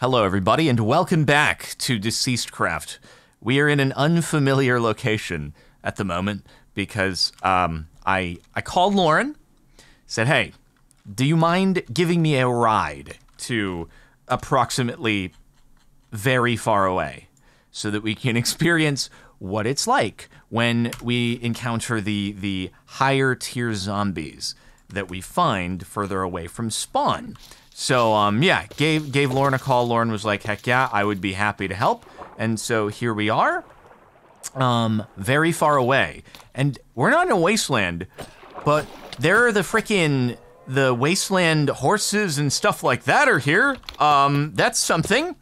Hello, everybody, and welcome back to Deceased Craft. We are in an unfamiliar location at the moment because I called Lauren, said, hey, do you mind giving me a ride to approximately very far away so that we can experience what it's like when we encounter the higher tier zombies that we find further away from spawn. So, yeah, gave Lauren a call. Lauren was like, heck yeah, I would be happy to help. And so here we are, very far away. And we're not in a wasteland, but there are the frickin', the wasteland horses and stuff like that are here. That's something.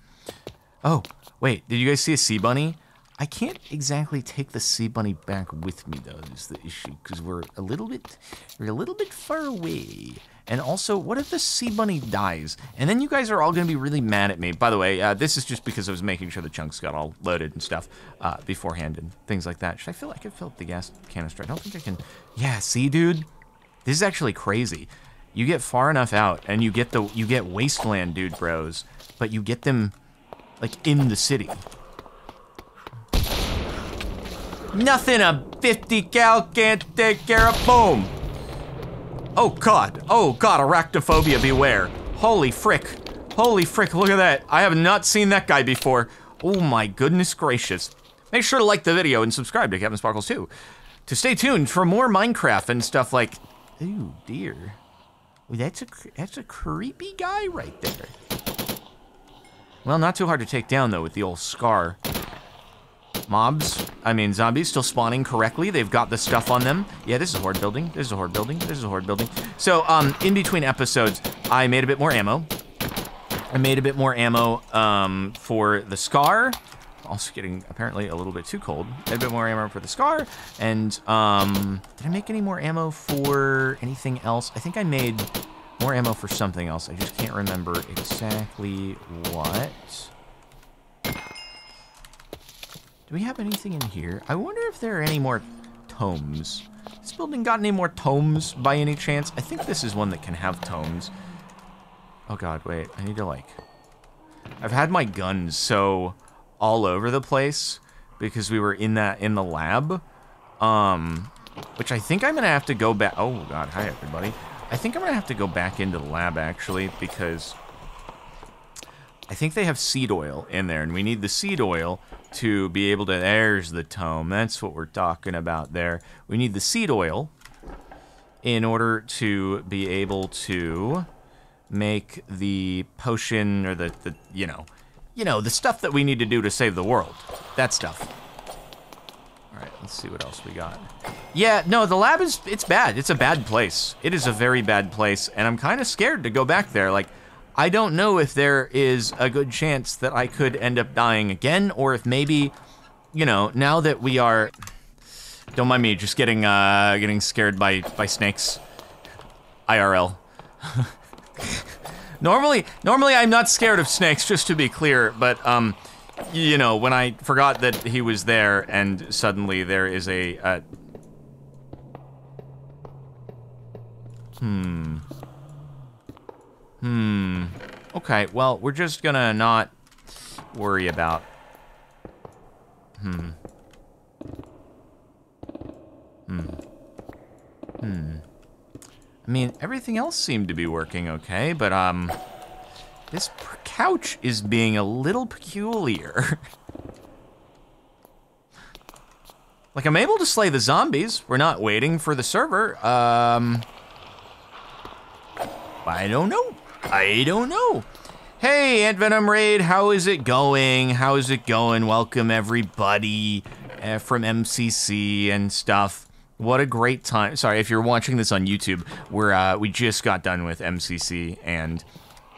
Oh, wait, did you guys see a sea bunny? I can't exactly take the sea bunny back with me, though, is the issue, because we're a little bit far away. And also, what if the sea bunny dies? And then you guys are all going to be really mad at me. By the way, this is just because I was making sure the chunks got all loaded and stuff beforehand and things like that. Should I feel like I could fill up the gas canister? I don't think I can. Yeah, see, dude? This is actually crazy. You get far enough out, and you get wasteland dude bros, but you get them, like, in the city. Nothing a 50 cal can't take care of. Boom! Oh god, arachnophobia, beware. Holy frick, look at that. I have not seen that guy before. Oh my goodness gracious. Make sure to like the video and subscribe to CaptainSparklez too, to stay tuned for more Minecraft and stuff like, ooh dear. Well, that's a creepy guy right there. Well, not too hard to take down though with the old Scar. Mobs, I mean zombies, still spawning correctly. They've got the stuff on them. Yeah, this is a horde building. This is a horde building. This is a horde building. So, in between episodes, I made a bit more ammo. I made a bit more ammo, for the Scar. Also getting, apparently, a little bit too cold. A bit more ammo for the Scar. And, did I make any more ammo for anything else? I think I made more ammo for something else. I just can't remember exactly what. Do we have anything in here? I wonder if there are any more tomes. This building got any more tomes by any chance? I think this is one that can have tomes. Oh god, wait, I need to like... I've had my guns so all over the place because we were in the lab. Which I think I'm gonna have to go back, oh god, hi everybody. I think I'm gonna have to go back into the lab actually because I think they have seed oil in there and we need the seed oil to be able to, there's the tome, that's what we're talking about there. We need the seed oil in order to be able to make the potion or the you know, the stuff that we need to do to save the world, that stuff. All right, let's see what else we got. Yeah, no, the lab is, it's bad. It's a bad place. It is a very bad place and I'm kind of scared to go back there. Like, I don't know if there is a good chance that I could end up dying again, or if maybe, you know, now that we are... Don't mind me, just getting getting scared by snakes. IRL. Normally I'm not scared of snakes, just to be clear, but, you know, when I forgot that he was there, and suddenly there is a... Okay, well, we're just gonna not worry about... I mean, everything else seemed to be working okay, but, this couch is being a little peculiar. Like, I'm able to slay the zombies. We're not waiting for the server. I don't know. I don't know. Hey, Ant Venom Raid, how is it going? How is it going? Welcome, everybody from MCC and stuff. What a great time. Sorry, if you're watching this on YouTube, we're, we just got done with MCC, and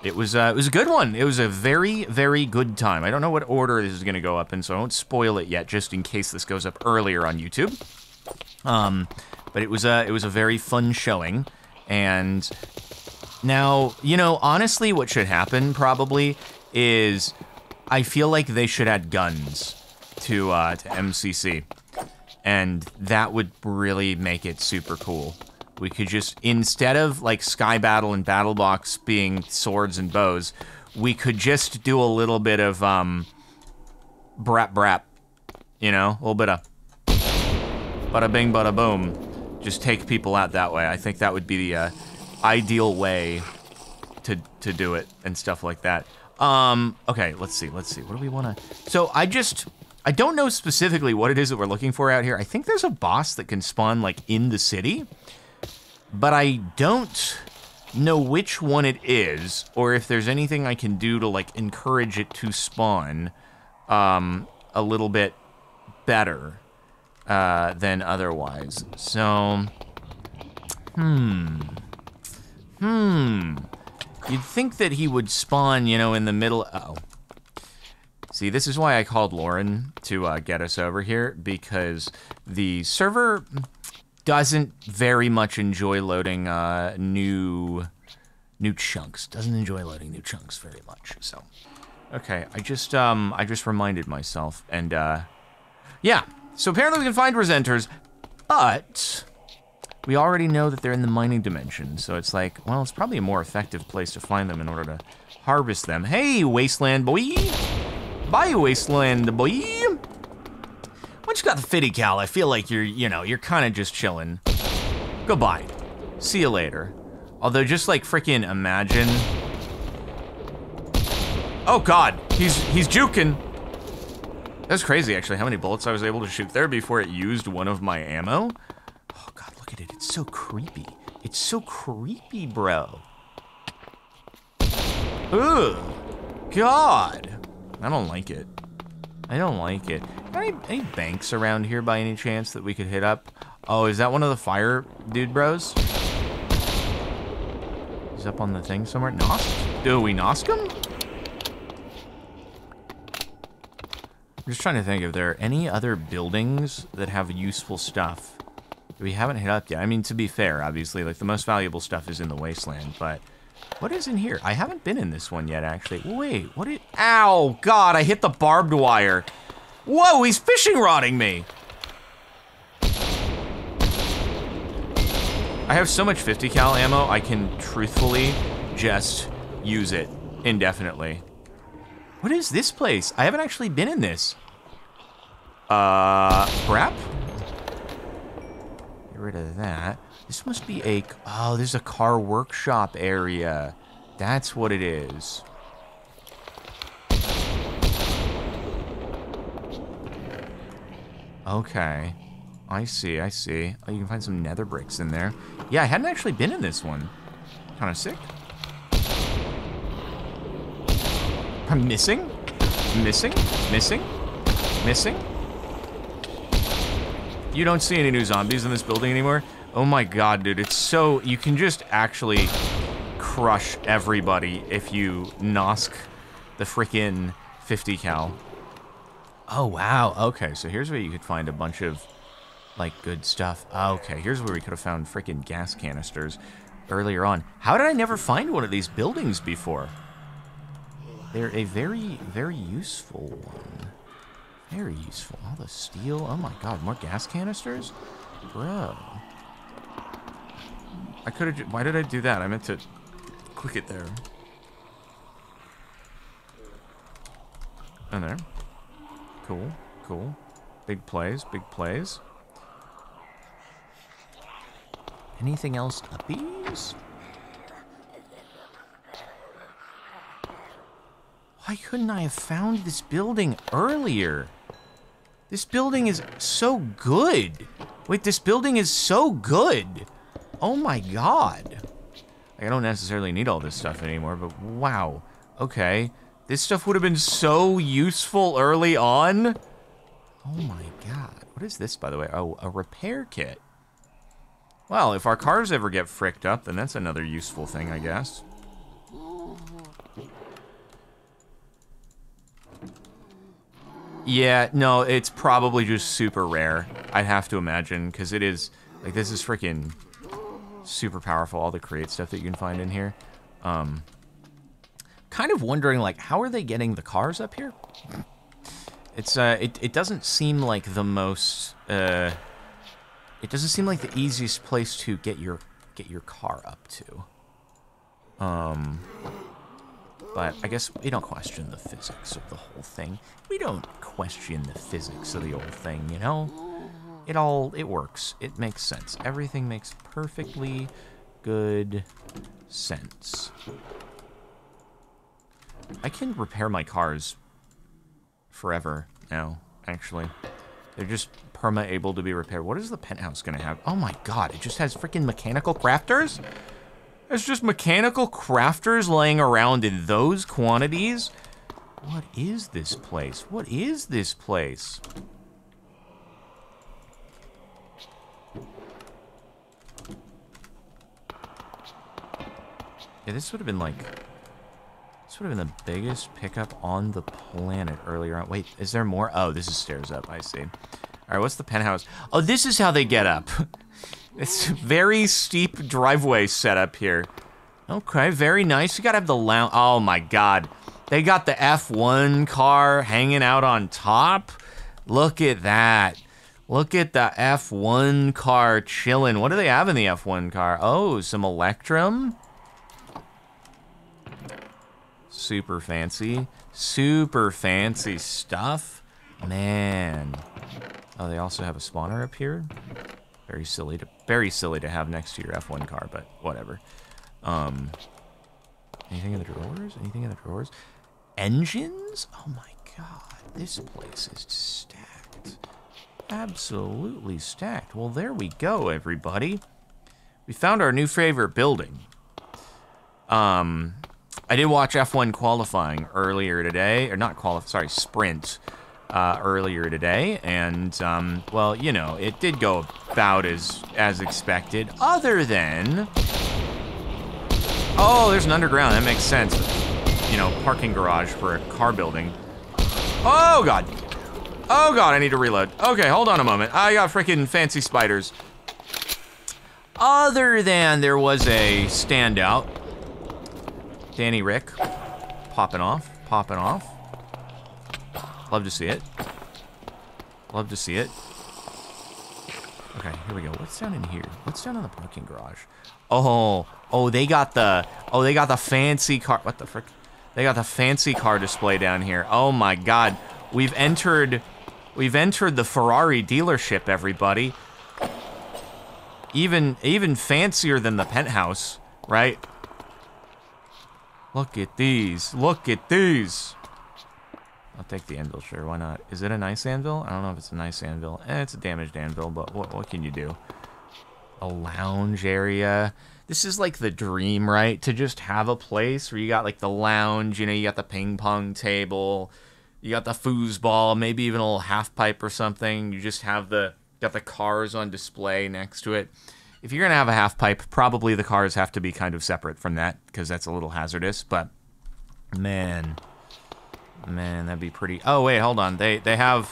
it was a good one. It was a very, very good time. I don't know what order this is going to go up in, so I won't spoil it yet, just in case this goes up earlier on YouTube. But it was a very fun showing, and... Now, you know, honestly, what should happen probably is I feel like they should add guns to MCC, and that would really make it super cool. We could just, instead of like Sky Battle and Battle Box being swords and bows, we could just do a little bit of brap, you know, a little bit of bada bing, bada boom. Just take people out that way. I think that would be the ideal way to do it and stuff like that. Okay, let's see. What do we want to... So I don't know specifically what it is that we're looking for out here. I think there's a boss that can spawn, like, in the city, but I don't know which one it is, or if there's anything I can do to, like, encourage it to spawn a little bit better than otherwise. So, you'd think that he would spawn, you know, in the middle... Uh-oh. See, this is why I called Lauren to get us over here, because the server doesn't very much enjoy loading new chunks. Doesn't enjoy loading new chunks very much, so... Okay, I just reminded myself, and, yeah. So apparently we can find Resenters, but... We already know that they're in the mining dimension, so it's like, well, it's probably a more effective place to find them in order to harvest them. Hey, Wasteland boy! Bye, Wasteland boy! Once you got the fitty cowl, I feel like you're kind of just chilling. Goodbye. See you later. Although, just like freaking imagine. Oh God, he's juking. That was crazy, actually. How many bullets I was able to shoot there before it used one of my ammo? Oh God. It. It's so creepy. It's so creepy, bro. Ugh. God. I don't like it. I don't like it. Any banks around here by any chance that we could hit up? Oh, is that one of the fire dude bros? He's up on the thing somewhere. Nosk? Do we Nosk him? I'm just trying to think if there are any other buildings that have useful stuff. We haven't hit up yet. I mean, to be fair, obviously, like, the most valuable stuff is in the wasteland, but what is in here? I haven't been in this one yet, actually. Wait, what is... Ow, God, I hit the barbed wire. Whoa, he's fishing rodding me. I have so much 50 cal ammo, I can truthfully just use it indefinitely. What is this place? I haven't actually been in this. Crap? Rid of that. This must be a... Oh, there's a car workshop area. That's what it is. Okay. I see. Oh, you can find some nether bricks in there. Yeah, I hadn't actually been in this one. Kind of sick. I'm missing? Missing? You don't see any new zombies in this building anymore? Oh my God, dude, it's so... You can just actually crush everybody if you Nosk the frickin' 50 cal. Oh, wow. Okay, so here's where you could find a bunch of, like, good stuff. Okay, here's where we could have found frickin' gas canisters earlier on. How did I never find one of these buildings before? They're a very, very useful one. Very useful. All the steel. Oh my God, more gas canisters? Bro. I could have... Why did I do that? I meant to click it there. And there. Cool. Big plays. Anything else uppies? Why couldn't I have found this building earlier? This building is so good. Wait, this building is so good. Oh my God. Like, I don't necessarily need all this stuff anymore, but wow. Okay. This stuff would have been so useful early on. Oh my God. What is this, by the way? Oh, a repair kit. Well, if our cars ever get fricked up, then that's another useful thing, I guess. Yeah, no, it's probably just super rare, I'd have to imagine, because it is, like, this is freaking super powerful, all the create stuff that you can find in here. Kind of wondering, like, how are they getting the cars up here? It's, it doesn't seem like the most, it doesn't seem like the easiest place to get your car up to. But I guess we don't question the physics of the whole thing. We don't question the physics of the whole thing, you know? It works. It makes sense. Everything makes perfectly good sense. I can repair my cars forever now, actually. They're just perma-able to be repaired. What is the penthouse gonna have? Oh my god, it just has freaking mechanical crafters? There's just mechanical crafters laying around in those quantities? What is this place? What is this place? Yeah, this would have been like... this would have been the biggest pickup on the planet earlier on. Wait, is there more? Oh, this is stairs up, I see. Alright, what's the penthouse? Oh, this is how they get up. It's very steep driveway set up here. Okay, very nice. You gotta have the lounge. Oh my god. They got the F1 car hanging out on top. Look at that. Look at the F1 car chilling. What do they have in the F1 car? Oh, some Electrum. Super fancy stuff, man. Oh, they also have a spawner up here. Very silly to have next to your F1 car, but whatever. Anything in the drawers? Anything in the drawers? Engines? Oh my god, this place is stacked. Absolutely stacked. Well, there we go, everybody. We found our new favorite building. I did watch F1 qualifying earlier today, or not qualifying, sorry, sprint earlier today, and, well, you know, it did go about as expected, other than... oh, there's an underground, that makes sense. You know, parking garage for a car building. Oh, god. Oh, god, I need to reload. Okay, hold on a moment. I got freaking fancy spiders. Other than there was a standout. Danny Rick, popping off, popping off. Love to see it. Love to see it. Okay, here we go. What's down in here? What's down in the parking garage? Oh, they got the fancy car. What the frick? They got the fancy car display down here. Oh my god, we've entered the Ferrari dealership, everybody. Even fancier than the penthouse, right? Look at these, look at these. I'll take the anvil, sure, why not? Is it a nice anvil? I don't know if it's a nice anvil. It's a damaged anvil, but what can you do? A lounge area. This is like the dream, right? To just have a place where you got like the lounge, you know, you got the ping pong table, you got the foosball, maybe even a little half pipe or something. You just have the, got the cars on display next to it. If you're gonna have a half pipe, probably the cars have to be kind of separate from that, because that's a little hazardous, but man. Man, that'd be pretty. Oh wait, hold on. I have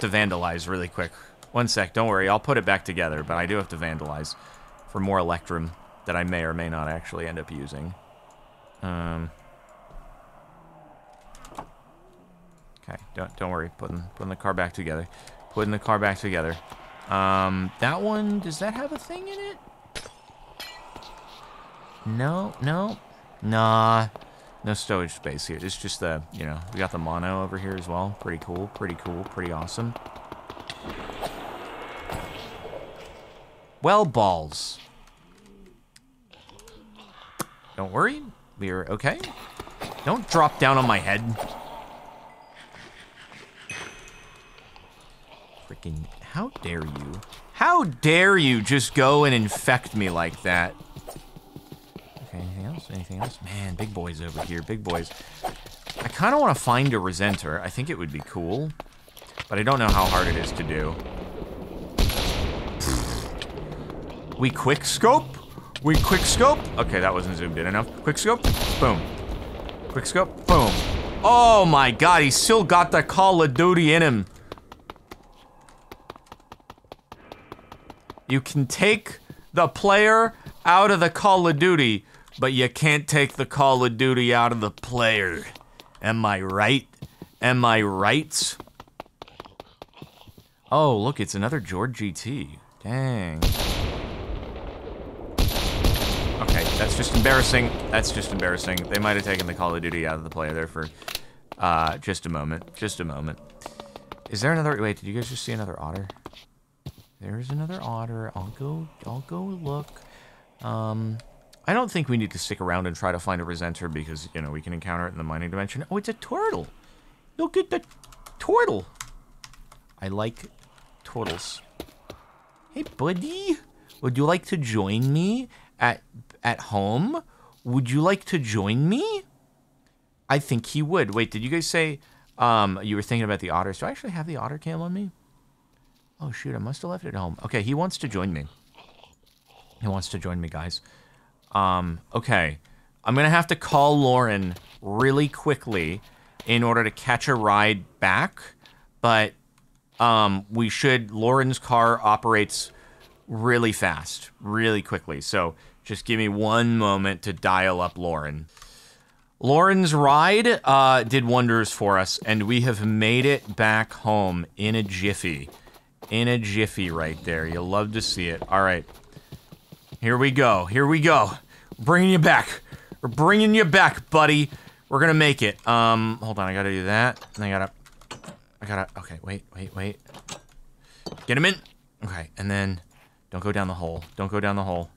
to vandalize really quick. One sec, don't worry, I'll put it back together, but I do have to vandalize for more Electrum that I may or may not actually end up using. Okay, don't worry, putting the car back together. Putting the car back together. That one, does that have a thing in it? No, no, nah, no stowage space here. It's just the, you know, we got the mono over here as well. Pretty cool, pretty cool, pretty awesome. Well, balls. Don't worry, we're okay. Don't drop down on my head. Freaking... how dare you? How dare you just go and infect me like that? Okay, anything else? Anything else? Man, big boys over here, big boys. I kind of want to find a Resenter. I think it would be cool, but I don't know how hard it is to do. We quick scope? We quick scope? Okay, that wasn't zoomed in enough. Quick scope, boom. Quick scope, boom. Oh my god, he still got the Call of Duty in him. You can take the player out of the Call of Duty, but you can't take the Call of Duty out of the player. Am I right? Am I right? Oh, look, it's another George GT. Dang. Okay, that's That's just embarrassing. That's just embarrassing. They might have taken the Call of Duty out of the player there for just a moment. Just a moment. Is there another... Wait, did you guys just see another otter? There's another otter. I'll go look. I don't think we need to stick around and try to find a Resenter because, you know, we can encounter it in the mining dimension. Oh, it's a turtle. Look at the turtle. I like turtles. Hey, buddy. Would you like to join me at home? Would you like to join me? I think he would. Wait, did you guys say you were thinking about the otters? Do I actually have the otter cam on me? Oh, shoot. I must have left it at home. Okay, he wants to join me. He wants to join me, guys. Okay. I'm going to have to call Lauren really quickly in order to catch a ride back. But we should... Lauren's car operates really fast, really quickly. So just give me one moment to dial up Lauren. Lauren's ride did wonders for us, and we have made it back home in a jiffy. In a jiffy right there. You'll love to see it. All right. Here we go. Here we go. We're bringing you back. We're bringing you back, buddy. We're gonna make it. Hold on. I gotta do that. And I gotta... Okay, wait. Get him in. Okay, and then... Don't go down the hole. Don't go down the hole.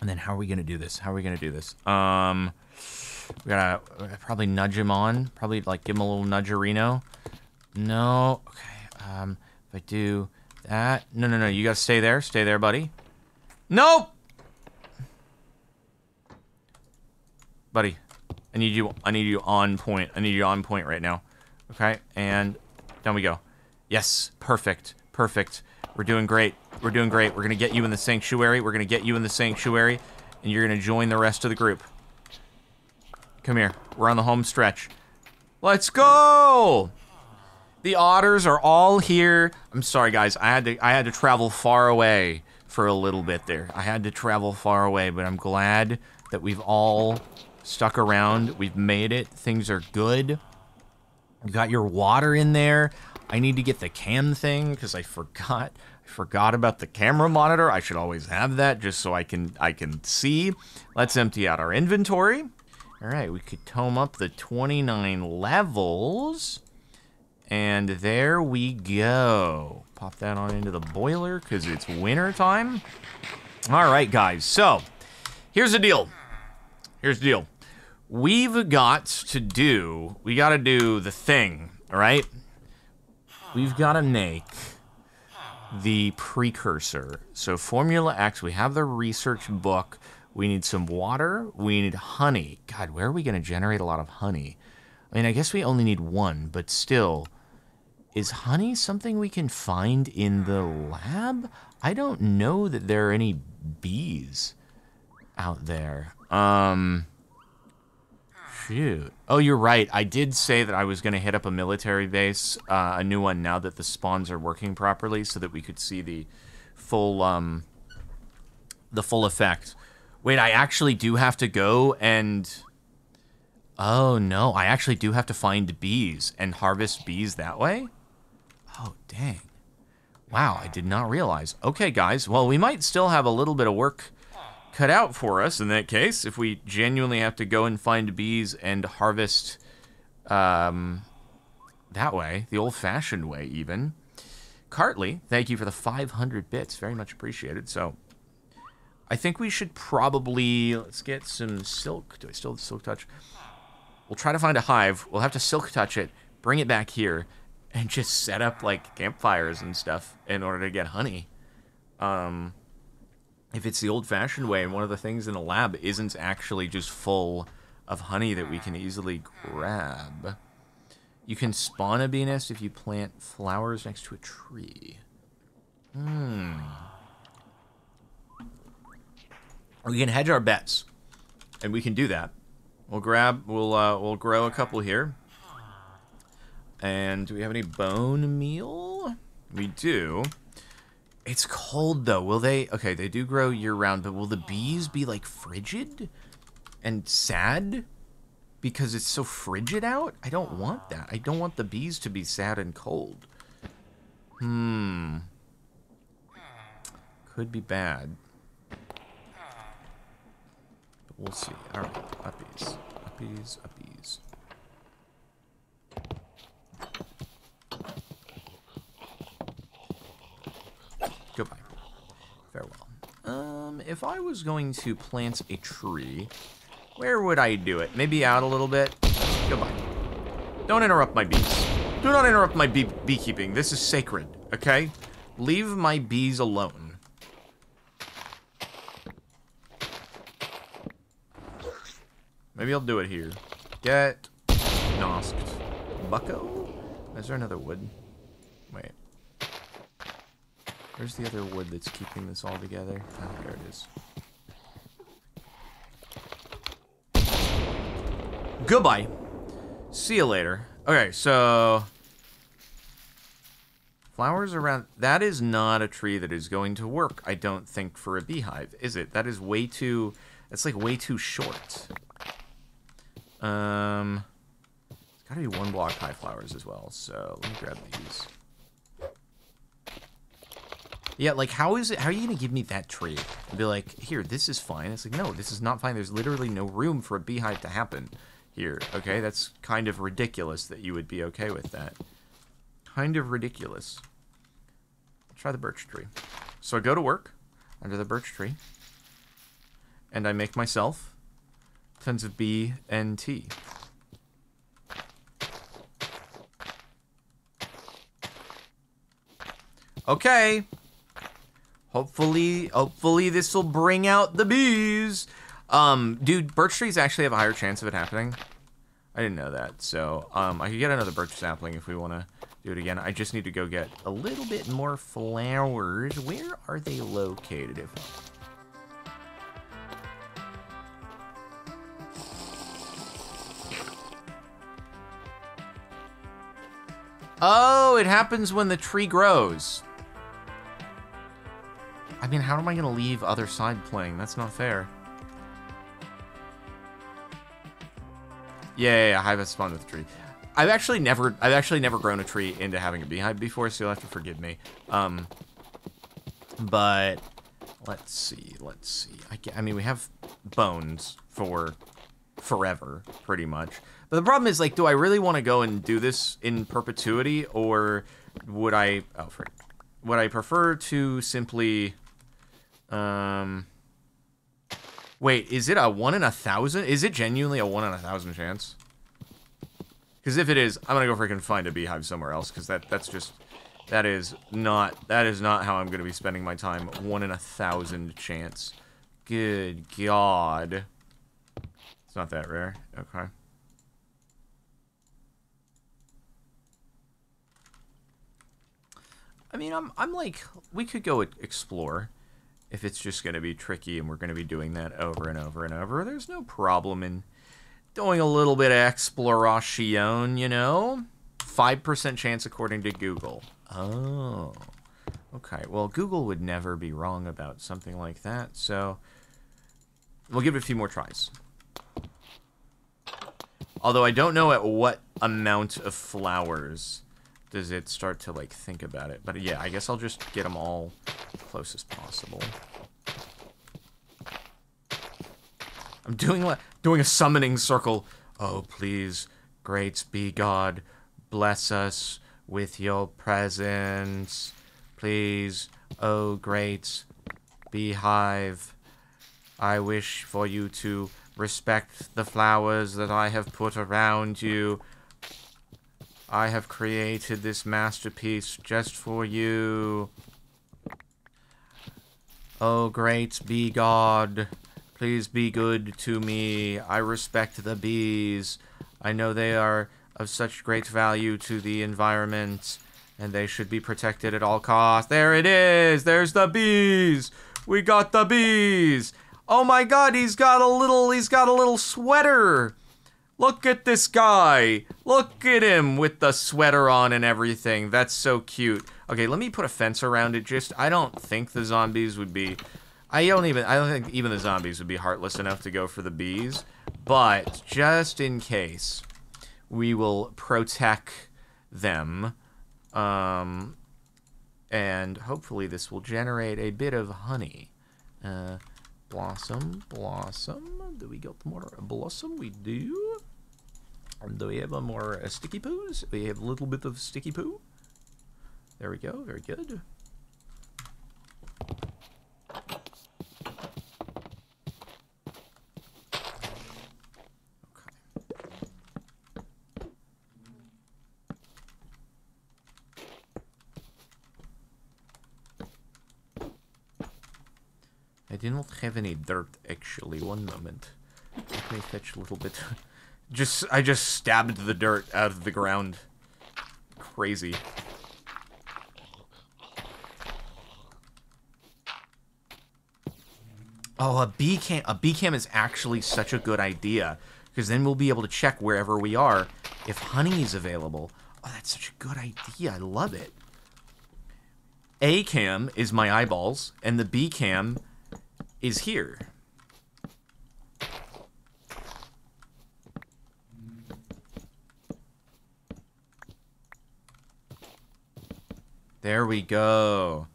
And then how are we gonna do this? How are we gonna do this? We gotta probably nudge him on. Probably, like, give him a little nudgerino. No. Okay. If I do that... No, you gotta stay there. Stay there, buddy. Nope! Buddy, I need you on point. I need you on point right now. Okay, and down we go. Yes, perfect. We're doing great. We're gonna get you in the sanctuary. And you're gonna join the rest of the group. Come here. We're on the home stretch. Let's go! The otters are all here. I'm sorry, guys. I had to travel far away for a little bit there. But I'm glad that we've all stuck around. We've made it. Things are good. You got your water in there. I need to get the cam thing because I forgot about the camera monitor. I should always have that just so I can see. Let's empty out our inventory. All right, we could tome up the 29 levels. And there we go. Pop that on into the boiler because it's winter time. All right, guys. So here's the deal. We've got to do... We got to do the thing, all right? We've got to make the precursor. So Formula X, we have the research book. We need some water. We need honey. God, where are we going to generate a lot of honey? I mean, I guess we only need one, but still, is honey something we can find in the lab? I don't know that there are any bees out there. Shoot. Oh, you're right. I did say that I was going to hit up a military base, a new one, now that the spawns are working properly so that we could see the full effect. Wait, I actually do have to go and... Oh, no. I actually do have to find bees and harvest bees that way? Oh, dang. Wow, I did not realize. Okay, guys. Well, we might still have a little bit of work cut out for us in that case if we genuinely have to go and find bees and harvest that way. The old-fashioned way, even. Cartley, thank you for the 500 bits. Very much appreciated. So... I think we should probably... Let's get some silk. Do I still have silk touch? We'll try to find a hive. We'll have to silk touch it, bring it back here, and just set up, like, campfires and stuff in order to get honey. If it's the old-fashioned way, and one of the things in the lab isn't actually just full of honey that we can easily grab. You can spawn a bee nest if you plant flowers next to a tree. We can hedge our bets, and we can do that. We'll grow a couple here. And do we have any bone meal? We do. It's cold, though. Will they... Okay, they do grow year-round, but will the bees be, like, frigid and sad because it's so frigid out? I don't want that. I don't want the bees to be sad and cold. Could be bad. We'll see. All right, uppies, uppies, uppies. Goodbye. Farewell. If I was going to plant a tree, where would I do it? Maybe out a little bit. Goodbye. Don't interrupt my bees. Do not interrupt my beekeeping. This is sacred, okay? Leave my bees alone. Maybe I'll do it here. Get nosked. Bucko? Is there another wood? Wait. Where's the other wood that's keeping this all together? Oh, there it is. Goodbye. See you later. Okay, so flowers around. That is not a tree that is going to work, I don't think, for a beehive, is it? That is way too. That's like way too short. It's gotta be one block high flowers as well. So let me grab these. Yeah, like how is it? How are you gonna give me that tree? And be like, here, this is fine. It's like, no, this is not fine. There's literally no room for a beehive to happen. Here. Okay, that's kind of ridiculous that you would be okay with that. Kind of ridiculous. Try the birch tree. So I go to work under the birch tree, and I make myself tons of B and T. Okay. Hopefully this will bring out the bees. Dude, birch trees actually have a higher chance of it happening. I didn't know that, so, I could get another birch sapling if we want to do it again. I just need to go get a little bit more flowers. Where are they located? Oh, it happens when the tree grows. I mean, how am I going to leave other side playing? That's not fair. Yeah, hive has spawned with a tree. I've actually never grown a tree into having a beehive before, so you'll have to forgive me. But let's see. I mean, we have bones for forever, pretty much. But the problem is, like, do I really want to go and do this in perpetuity, or would I? Oh, frick. Would I prefer to simply? Wait, is it a 1 in 1,000? Is it genuinely a 1 in 1,000 chance? Because if it is, I'm gonna go freaking find a beehive somewhere else. Because that is not how I'm gonna be spending my time. 1 in 1,000 chance. Good God. It's not that rare. Okay. I mean, I'm like, we could go explore. If it's just going to be tricky and we're going to be doing that over and over and over, there's no problem in doing a little bit of exploration, you know? 5% chance according to Google. Oh. Okay, well, Google would never be wrong about something like that, so we'll give it a few more tries. Although I don't know at what amount of flowers does it start to, like, think about it. But, yeah, I guess I'll just get them all close as possible. I'm doing a summoning circle. Oh, please, great be God, bless us with your presence. Please, oh, great beehive, I wish for you to respect the flowers that I have put around you. I have created this masterpiece just for you. Oh, great bee God, please be good to me. I respect the bees. I know they are of such great value to the environment, and they should be protected at all costs. There it is! There's the bees! We got the bees! Oh my God, he's got a little sweater! Look at this guy! Look at him with the sweater on and everything. That's so cute. Okay, let me put a fence around it. I don't think the zombies would be. I don't think even the zombies would be heartless enough to go for the bees. But just in case, we will protect them, and hopefully this will generate a bit of honey. Blossom, blossom. Do we got more blossom? We do. Do we have more sticky poos? We have a little bit of sticky poo. There we go. Very good. I do not have any dirt, actually. One moment. Let me fetch a little bit. I just stabbed the dirt out of the ground. Crazy. Oh, a bee cam is actually such a good idea, because then we'll be able to check wherever we are if honey is available. Oh, that's such a good idea. I love it. A cam is my eyeballs, and the bee cam is here. There we go.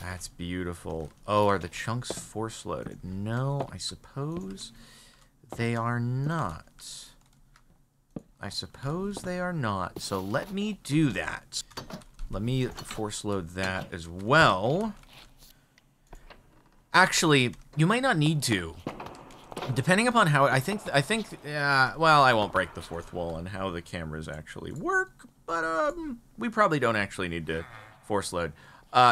That's beautiful. Oh, are the chunks force loaded? No, I suppose they are not. I suppose they are not. So let me do that. Let me force load that as well. Actually, you might not need to. Depending upon how it, well, I won't break the fourth wall on how the cameras actually work, but we probably don't actually need to force load.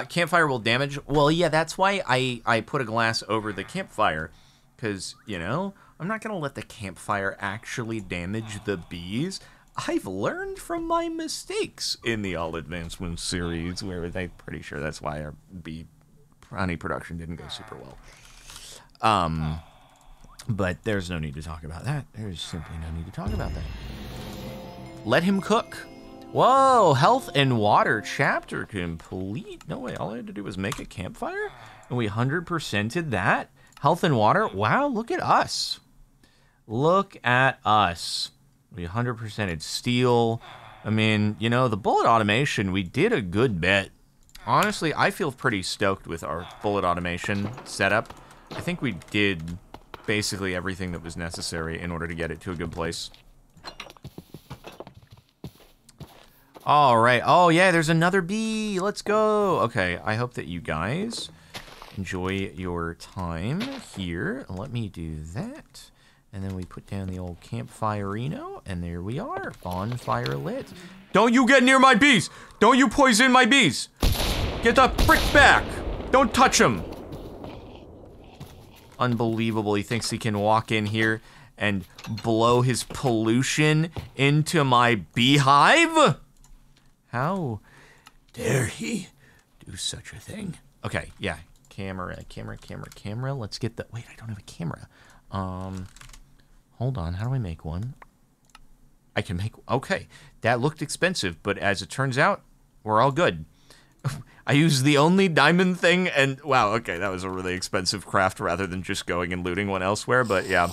Campfire will damage. Well, yeah, that's why I put a glass over the campfire, because, you know, I'm not gonna let the campfire actually damage the bees. I've learned from my mistakes in the All Advancements series, where I'm pretty sure that's why our bee honey production didn't go super well. But there's no need to talk about that. There's simply no need to talk about that. Let him cook. Whoa, health and water chapter complete. No way, all I had to do was make a campfire, and we 100%ed that. Health and water, wow, look at us. Look at us. We 100%ed steel. I mean, you know, the bullet automation, we did a good bit. Honestly, I feel pretty stoked with our bullet automation setup. I think we did basically everything that was necessary in order to get it to a good place. All right. Oh, yeah, there's another bee. Let's go. Okay, I hope that you guys enjoy your time here. Let me do that. And then we put down the old campfirino, and there we are. Bonfire lit. Don't you get near my bees! Don't you poison my bees! Get the frick back! Don't touch him! Unbelievable, he thinks he can walk in here and blow his pollution into my beehive? How dare he do such a thing? Okay, yeah, camera, let's get the, wait, I don't have a camera. Hold on, how do I make one? I can make, okay, that looked expensive, but as it turns out, we're all good. I used the only diamond thing, and wow, okay, that was a really expensive craft rather than just going and looting one elsewhere, but yeah.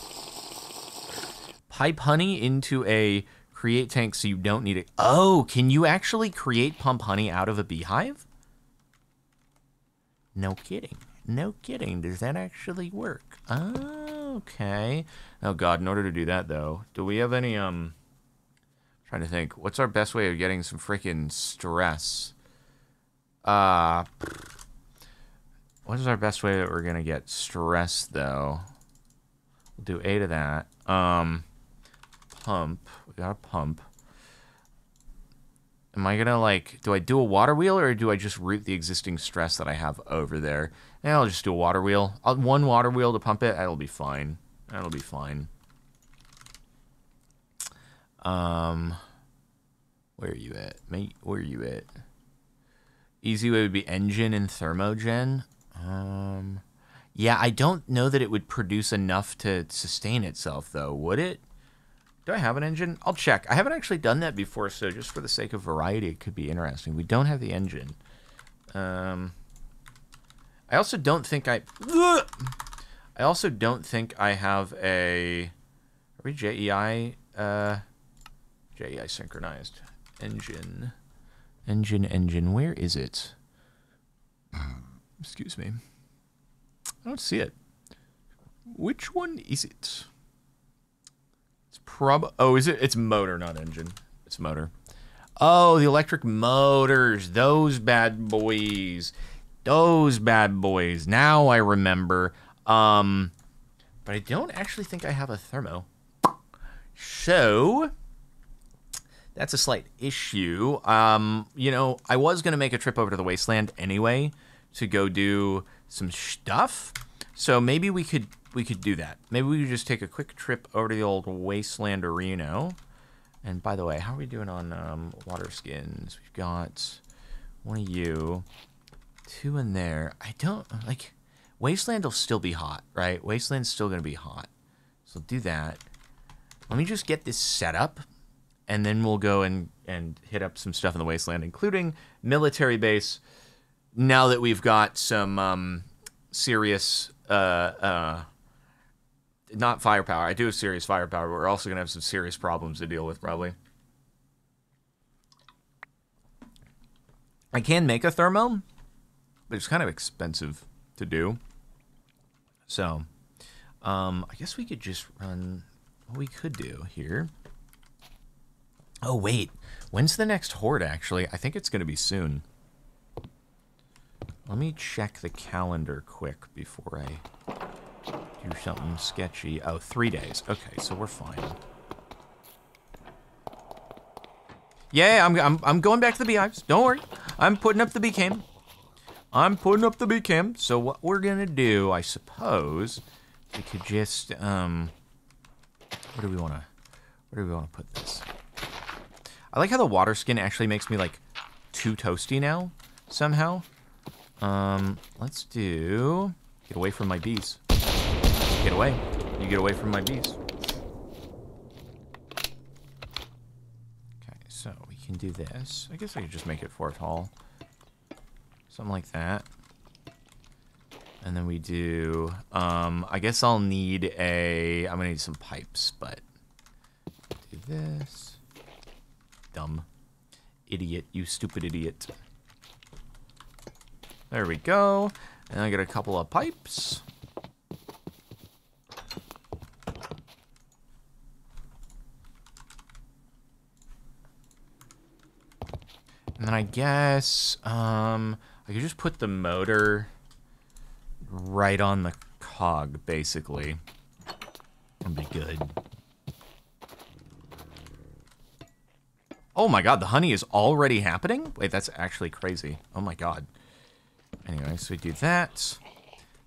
Pipe honey into a create tank so you don't need it. Oh, can you actually create pump honey out of a beehive? No kidding. No kidding. Does that actually work? Oh, okay. Oh, God, in order to do that, though, do we have any, I'm trying to think. What's our best way of getting some freaking stress? What is our best way that we're gonna get stressed, though? We'll do 8 of that. Pump. We got a pump. Am I gonna, like, do I do a water wheel, or do I just root the existing stress that I have over there? Yeah, I'll just do a water wheel. I'll one water wheel to pump it. That'll be fine. That'll be fine. Where are you at, mate? Where are you at? Easy way would be engine and thermogen. Yeah, I don't know that it would produce enough to sustain itself, though, would it? Do I have an engine? I'll check. I haven't actually done that before, so just for the sake of variety, it could be interesting. We don't have the engine. I also don't think I have a... Are we JEI? JEI synchronized. Engine... Engine, where is it? Excuse me. I don't see it. Which one is it? It's oh, is it? It's motor, not engine. It's motor. Oh, the electric motors. Those bad boys. Those bad boys. Now I remember. But I don't actually think I have a thermo. So that's a slight issue. You know, I was going to make a trip over to the Wasteland anyway to go do some stuff. So maybe we could do that. Maybe we could just take a quick trip over to the old Wasteland Arena. And by the way, how are we doing on water skins? We've got one of you, two in there. I don't, like, Wasteland will still be hot, right? Wasteland's still going to be hot. So do that. Let me just get this set up, and then we'll go and hit up some stuff in the Wasteland, including military base, now that we've got some serious... not firepower. I do have serious firepower, but we're also going to have some serious problems to deal with, probably. I can make a thermo, but it's kind of expensive to do. So, I guess we could just run what we could do here. Oh, wait. When's the next horde, actually? I think it's going to be soon. Let me check the calendar quick before I... do something sketchy. Oh, 3 days. Okay, so we're fine. Yeah, I'm going back to the beehives. Don't worry. I'm putting up the bee cam. I'm putting up the bee cam. So what we're gonna do, I suppose, we could just where do we wanna put this? I like how the water skin actually makes me like too toasty now somehow. Let's do get away from my bees. Get away. You get away from my bees. Okay, so we can do this. I guess I could just make it 4 tall. Something like that. And then we do... I guess I'll need a... I'm going to need some pipes, but... do this. Dumb. Idiot. You stupid idiot. There we go. And I get a couple of pipes. And then I guess I could just put the motor right on the cog, basically. That'd be good. Oh my god, the honey is already happening? Wait, that's actually crazy. Oh my god. Anyway, so we do that.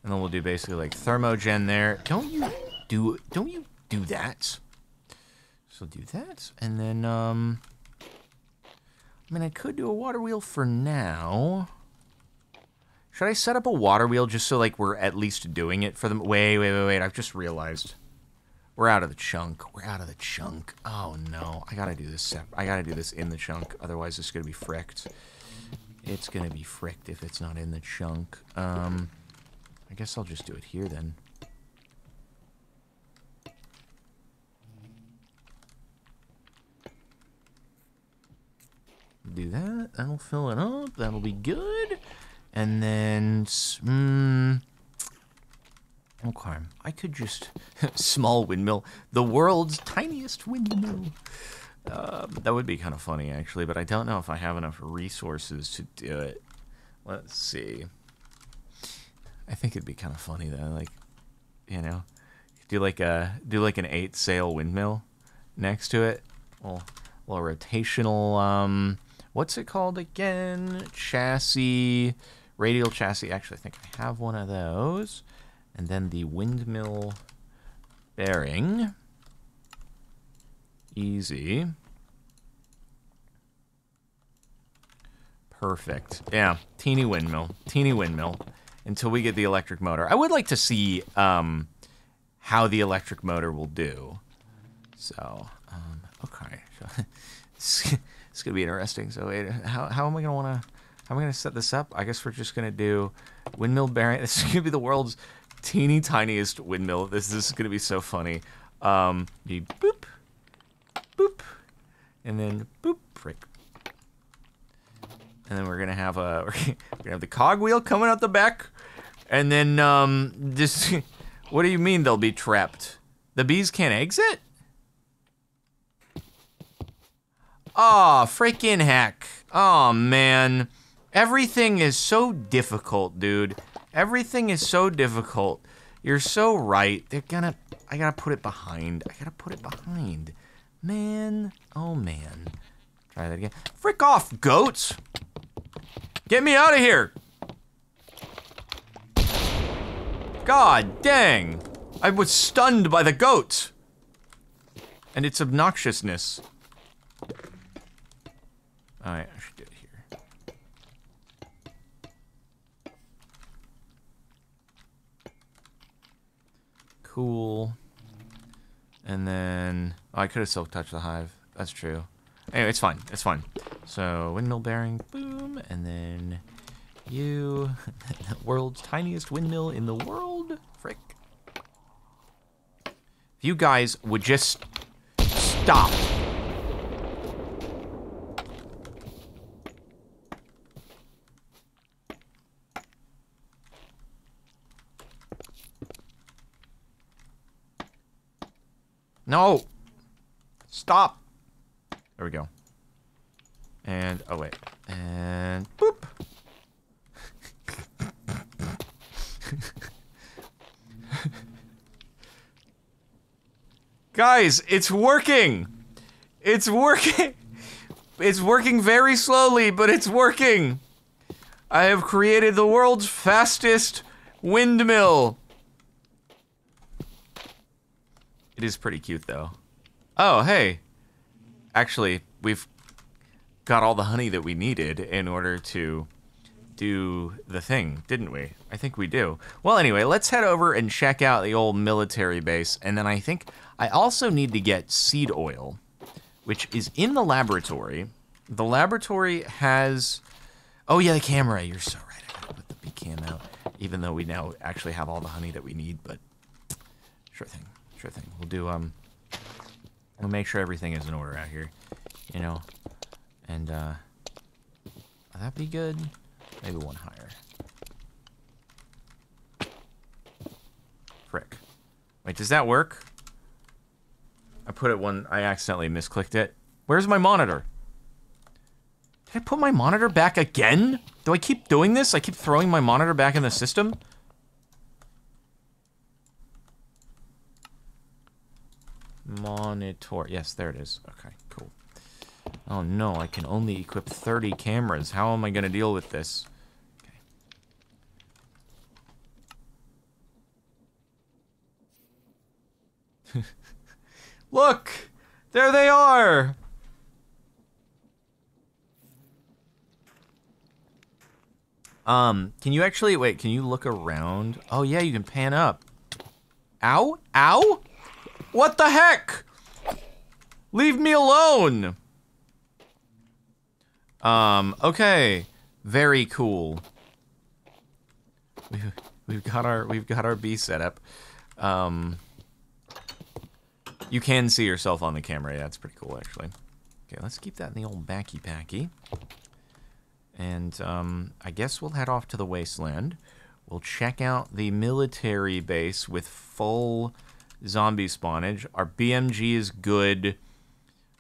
And then we'll do basically like thermogen there. Don't you do that. So do that, and then I mean, I could do a water wheel for now. Should I set up a water wheel just so, like, we're at least doing it for them? Wait. I've just realized we're out of the chunk. We're out of the chunk. Oh, no. I gotta do this. I gotta do this in the chunk. Otherwise, it's gonna be fricked. It's gonna be fricked if it's not in the chunk. I guess I'll just do it here, then. Do that. That'll fill it up. That'll be good. And then, okay. I could just small windmill, the world's tiniest windmill. That would be kind of funny, actually. But I don't know if I have enough resources to do it. Let's see. I think it'd be kind of funny though. Like, you know, do like an 8-sail windmill next to it. Well, a little rotational. What's it called again? Chassis, radial chassis. Actually, I think I have one of those. And then the windmill bearing. Easy. Perfect. Yeah, teeny windmill. Teeny windmill. Until we get the electric motor. I would like to see how the electric motor will do. So, okay. It's gonna be interesting. So wait, how am I gonna set this up? I guess we're just gonna do windmill bearing. This is gonna be the world's teeny tiniest windmill. This is gonna be so funny. You boop, boop, and then boop, frick. And then we're gonna have a we're gonna have the cog wheel coming out the back, and then this What do you mean they'll be trapped? The bees can't exit? Aw, freaking heck. Aw, man. Everything is so difficult, dude. Everything is so difficult. You're so right. They're gonna... I gotta put it behind. I gotta put it behind. Man. Oh, man. Try that again. Frick off, goats! Get me out of here! God dang! I was stunned by the goat! And its obnoxiousness. Alright, I should do it here. Cool. And then... Oh, I could have silk-touched the hive. That's true. Anyway, it's fine. It's fine. So, windmill bearing, boom, and then you, the world's tiniest windmill in the world, frick. If you guys would just stop. No! Stop! There we go. And, oh wait, and boop. Guys, it's working. It's working. It's working very slowly, but it's working. I have created the world's fastest windmill. It is pretty cute though. Oh, hey. Actually, we've got all the honey that we needed in order to do the thing, didn't we? I think we do. Well, anyway, let's head over and check out the old military base, and then I think I also need to get seed oil, which is in the laboratory. The laboratory has... Oh, yeah, the camera. You're so right. I gotta put the bee cam out, even though we now actually have all the honey that we need, but sure thing. Sure thing. We'll do, we'll make sure everything is in order out here, you know? And, will that be good? Maybe one higher. Frick. Wait, does that work? I put it one... I accidentally misclicked it. Where's my monitor? Did I put my monitor back again? Do I keep doing this? I keep throwing my monitor back in the system? Monitor. Yes, there it is. Okay, cool. Oh no, I can only equip 30 cameras. How am I gonna deal with this? Okay. Look! There they are! Can you actually, wait, can you look around? Oh yeah, you can pan up. Ow? Ow? What the heck? Leave me alone! Okay. Very cool. We've got our bee set up. You can see yourself on the camera. Yeah, that's pretty cool, actually. Okay, let's keep that in the old backy-packy. And, I guess we'll head off to the wasteland. We'll check out the military base with full zombie spawnage. Our BMG is good.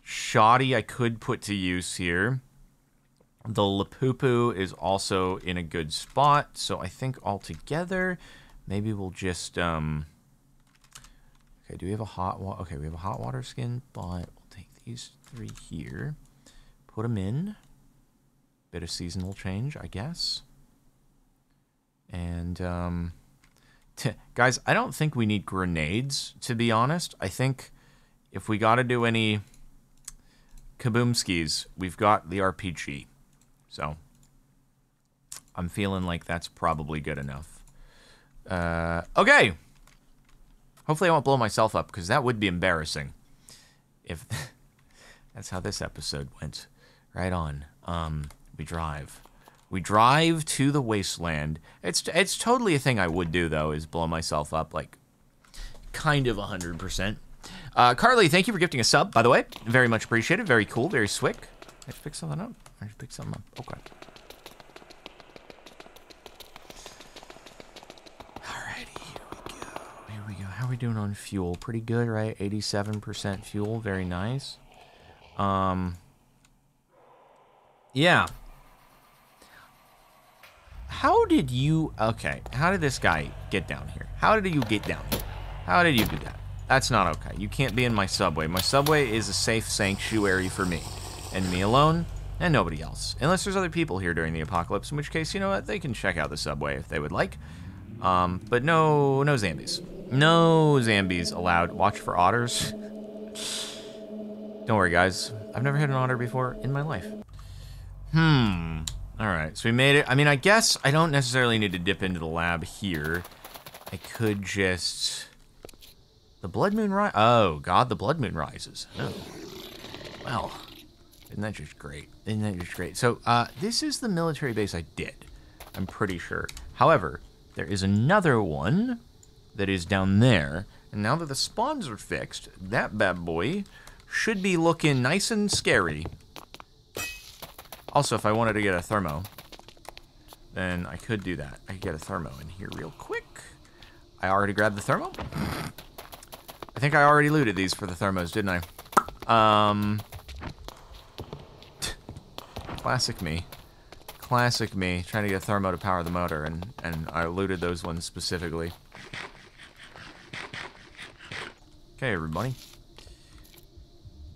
Shoddy I could put to use here. The Lapupu is also in a good spot, so I think altogether, maybe we'll just, okay, do we have a hot water? Okay, we have a hot water skin, but we'll take these three here, put them in. Bit of seasonal change, I guess. And, guys, I don't think we need grenades, to be honest. I think if we gotta do any kaboomskis, we've got the RPG. So, I'm feeling like that's probably good enough. Okay! Hopefully I won't blow myself up, because that would be embarrassing. If that's how this episode went. Right on. We drive. We drive to the wasteland. It's totally a thing I would do, though, is blow myself up, like, kind of 100%. Carly, thank you for gifting a sub, by the way. Very much appreciated. Very cool. Very swick. I should pick something up. I just picked something up. Okay. Alrighty, here we go. Here How are we doing on fuel? Pretty good, right? 87% fuel. Very nice. Yeah. How did you... Okay. How did this guy get down here? How did you get down here? How did you do that? That's not okay. You can't be in my subway. My subway is a safe sanctuary for me. And me alone, and nobody else. Unless there's other people here during the apocalypse, in which case, you know what? They can check out the subway if they would like. But no zombies. No zombies allowed. Watch for otters. Don't worry, guys. I've never had an otter before in my life. All right, so we made it. I mean, I guess I don't necessarily need to dip into the lab here. I could just... The blood moon rise. Oh, God, the blood moon rises. Oh. Well, isn't that just great? Isn't that just great? So, this is the military base I did. I'm pretty sure. However, there is another one that is down there. And now that the spawns are fixed, that bad boy should be looking nice and scary. Also, if I wanted to get a thermo, then I could do that. I could get a thermo in here real quick. I already grabbed the thermo. I think I already looted these for the thermos, didn't I? Classic me. Classic me, trying to get a thermo to power the motor, and I looted those ones specifically. Okay, everybody.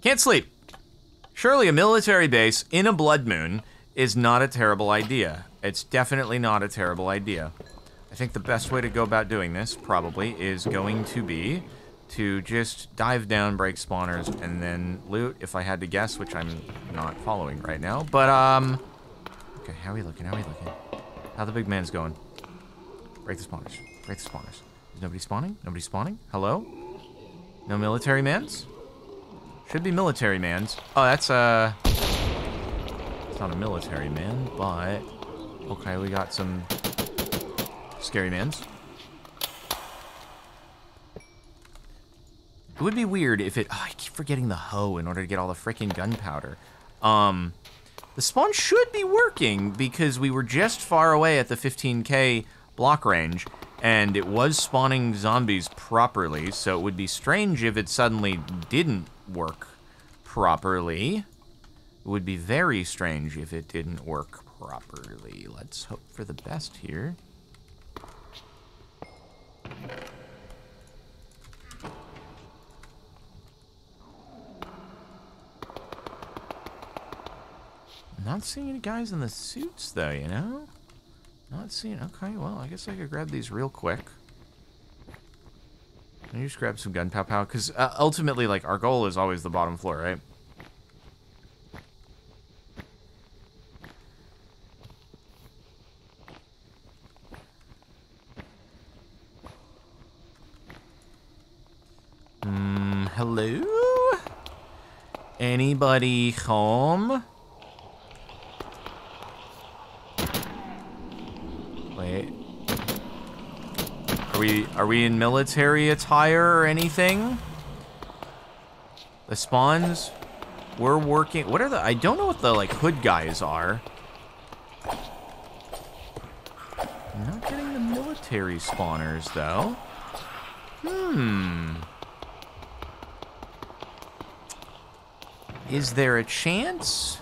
Can't sleep. Surely a military base in a blood moon is not a terrible idea. It's definitely not a terrible idea. I think the best way to go about doing this, probably, is going to be... to just dive down, break spawners, and then loot, if I had to guess, which I'm not following right now. But, okay, how are we looking? How are we looking? How the big man's going. Break the spawners. Break the spawners. Is nobody spawning? Nobody spawning? Hello? No military mans? Should be military mans. Oh, that's, it's not a military man, but... Okay, we got some... scary mans. It would be weird if it... Oh, I keep forgetting the hoe in order to get all the freaking gunpowder. The spawn should be working because we were just far away at the 15K block range, and it was spawning zombies properly, so it would be strange if it suddenly didn't work properly. It would be very strange if it didn't work properly. Let's hope for the best here. Not seeing any guys in the suits, though, you know? Not seeing... Okay, well, I guess I could grab these real quick. Let me just grab some gun pow-pow, because ultimately, like, our goal is always the bottom floor, right? Hello? Anybody home? Are we in military attire or anything? The spawns were working. What are the... I don't know what the, like, hood guys are. I'm not getting the military spawners, though. Is there a chance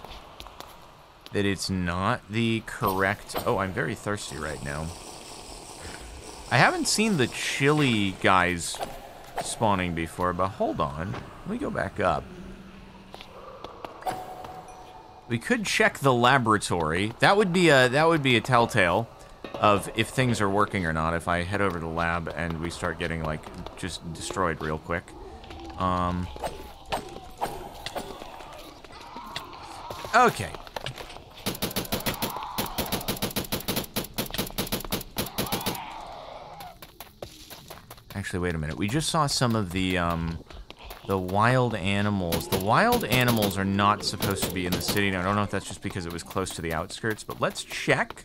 that it's not the correct... Oh, I'm very thirsty right now. I haven't seen the chili guys spawning before, but hold on. Let me go back up. We could check the laboratory. That would be a telltale of if things are working or not. If I head over to the lab and we start getting, like, just destroyed real quick. Okay. Actually, wait a minute. We just saw some of the wild animals. The wild animals are not supposed to be in the city. And I don't know if that's just because it was close to the outskirts, but let's check.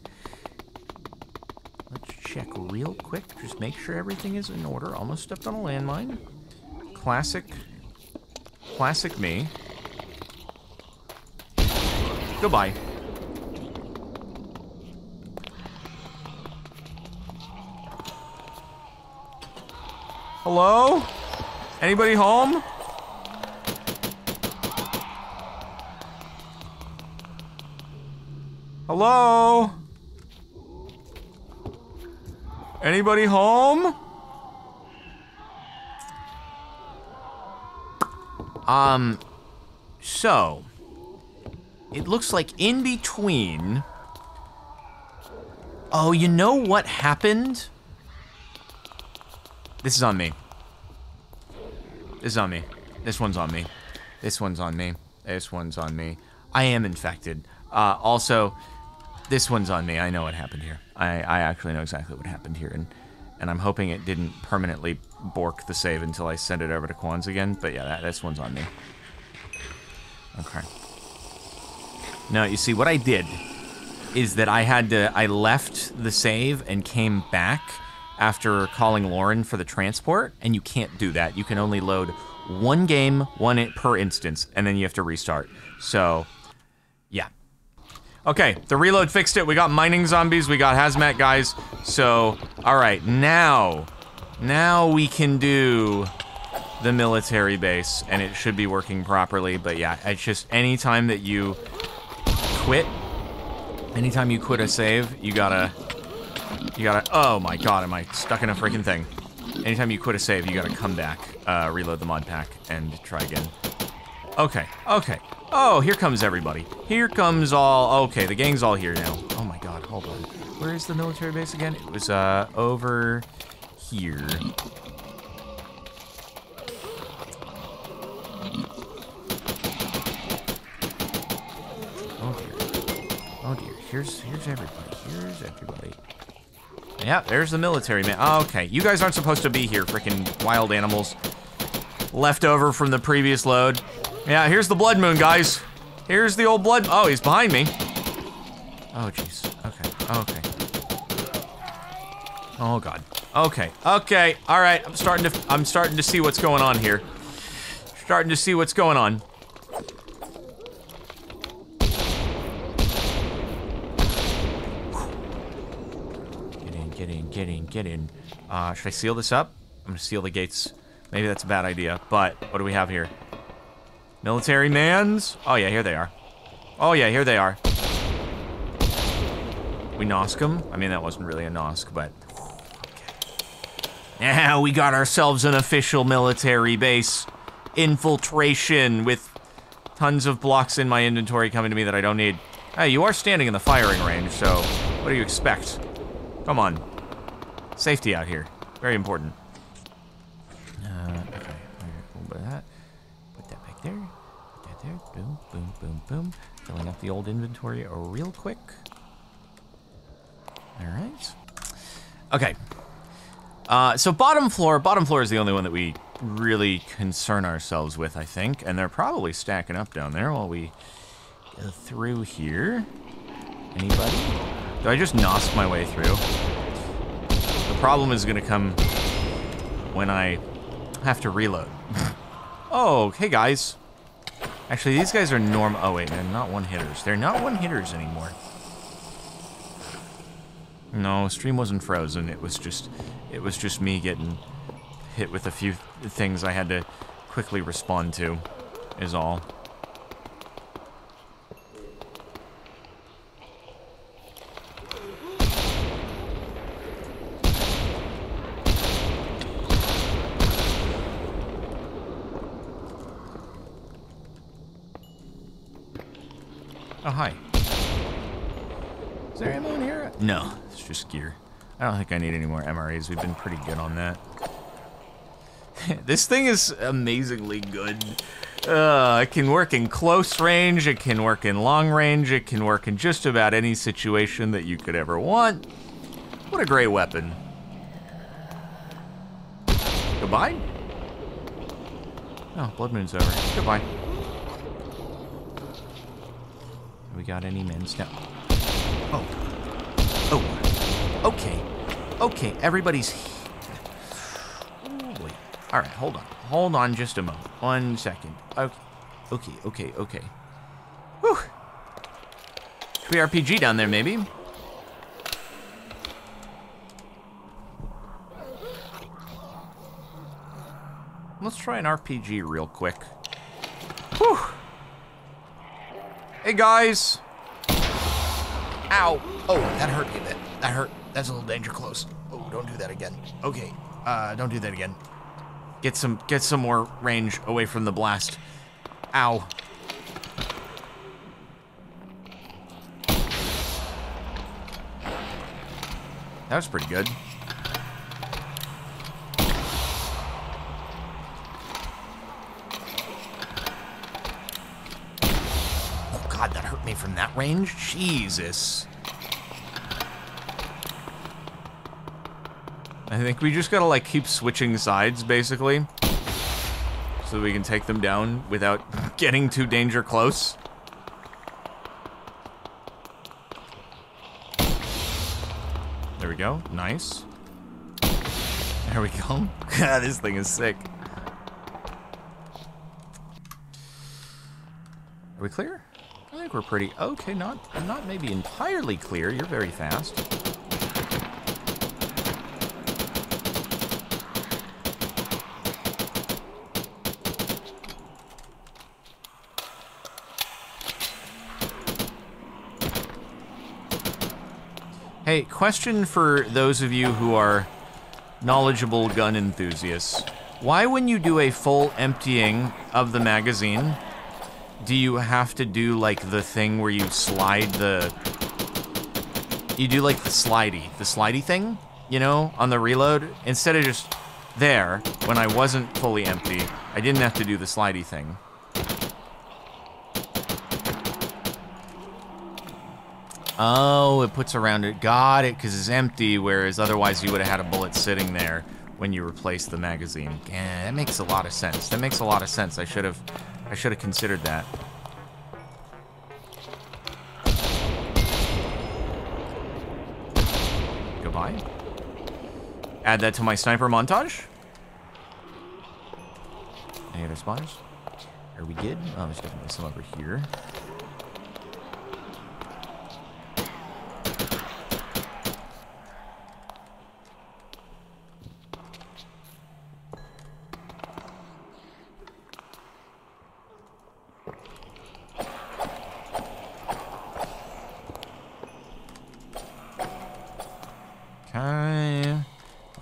Let's check real quick. Just make sure everything is in order. Almost stepped on a landmine. Classic me. Goodbye. Hello? Anybody home? Hello? Anybody home? So, it looks like in between... Oh, you know what happened? This is on me. This is on me. This one's on me. This one's on me. This one's on me. I am infected. Also, this one's on me. I know what happened here. I actually know exactly what happened here, and I'm hoping it didn't permanently bork the save until I send it over to Kwan's again. But yeah, this one's on me. Okay. No, you see, what I did is that I left the save and came back after calling Lauren for the transport, and you can't do that. You can only load one game, one per instance, and then you have to restart. So, yeah. Okay, the reload fixed it. We got mining zombies, we got hazmat guys. So, all right, now we can do the military base, and it should be working properly. But yeah, it's just anytime that you quit, anytime you quit a save, you gotta, oh my god, am I stuck in a freaking thing. Anytime you quit a save, you gotta come back, reload the mod pack, and try again. Okay, okay. Oh, here comes everybody. Here comes all, okay, the gang's all here now. Oh my god, hold on. Where is the military base again? It was, over here. Here's everybody. Here's everybody. Yeah, there's the military man. Okay, you guys aren't supposed to be here, freaking wild animals. Left over from the previous load. Yeah, here's the blood moon, guys. Here's the old blood. Oh, he's behind me. Oh, jeez. Okay. Okay. Oh god. Okay. Okay. All right. I'm starting to see what's going on here. Starting to see what's going on. Get in. Should I seal this up? I'm gonna seal the gates. Maybe that's a bad idea, but what do we have here? Military mans? Oh yeah, here they are. Oh yeah, here they are. We Nosk them? I mean, that wasn't really a Nosk, but... Okay. Yeah, we got ourselves an official military base. Infiltration with tons of blocks in my inventory coming to me that I don't need. Hey, you are standing in the firing range, so what do you expect? Come on. Safety out here, very important. Okay, put that back there, put that there, boom, boom, boom, boom. Filling up the old inventory real quick. All right. Okay, so bottom floor is the only one that we really concern ourselves with, I think, and they're probably stacking up down there while we go through here. Anybody? Do I just Nosk my way through? The problem is gonna come when I have to reload. Oh, hey guys. Actually, these guys are oh wait, they're not one-hitters. They're not one-hitters anymore. No, stream wasn't frozen. It was just me getting hit with a few things I had to quickly respond to, is all. Oh, hi. Is there ammo in here? No, it's just gear. I don't think I need any more MRAs. We've been pretty good on that. This thing is amazingly good. It can work in close range, it can work in long range, it can work in just about any situation that you could ever want. What a great weapon. Goodbye? Oh, Blood Moon's over. Goodbye. We got any mins now? Oh. Oh. Okay. Okay, everybody's here. All right, hold on. Hold on just a moment. 1 second. Okay. Okay, okay, okay. Whew. Should we RPG down there, maybe? Let's try an RPG real quick. Whew. Hey guys. Ow. Oh, that hurt me a bit. That hurt. That's a little danger close. Oh, don't do that again. Okay. Don't do that again. Get some more range away from the blast. Ow. That was pretty good. Oh god, that hurt me from that range. Jesus. I think we just gotta, like, keep switching sides, basically. So we can take them down without getting too danger close. There we go. Nice. There we go. God, this thing is sick. Are we clear? I think we're pretty... Okay, not maybe entirely clear. You're very fast. Hey, question for those of you who are knowledgeable gun enthusiasts. Why, when you do a full emptying of the magazine, do you have to do, like, the thing where you slide the... You do, like, the slidey thing, you know, on the reload? Instead of just there, when I wasn't fully empty, I didn't have to do the slidey thing. Oh, it puts around it. Got it, because it's empty, whereas otherwise you would have had a bullet sitting there when you replaced the magazine. Yeah, that makes a lot of sense. That makes a lot of sense. I should have considered that. Goodbye. Add that to my sniper montage. Any other spotters? Are we good? Oh, there's definitely some over here.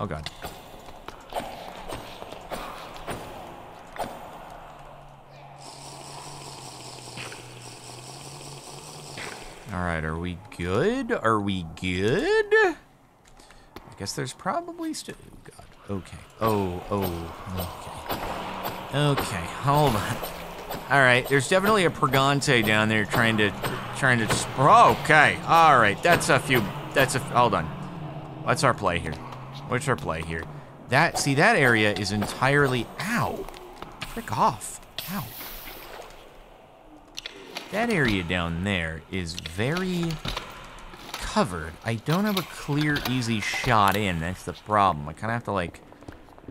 Oh god. Alright, are we good? Are we good? I guess there's probably still... Oh god. Okay. Okay. Okay, hold on. Alright, there's definitely a Pergante down there trying to okay. Alright, hold on. What's our play here? What's our play here? That, see, that area is entirely, ow, frick off, ow. That area down there is very covered. I don't have a clear, easy shot in, that's the problem. I kind of have to, like,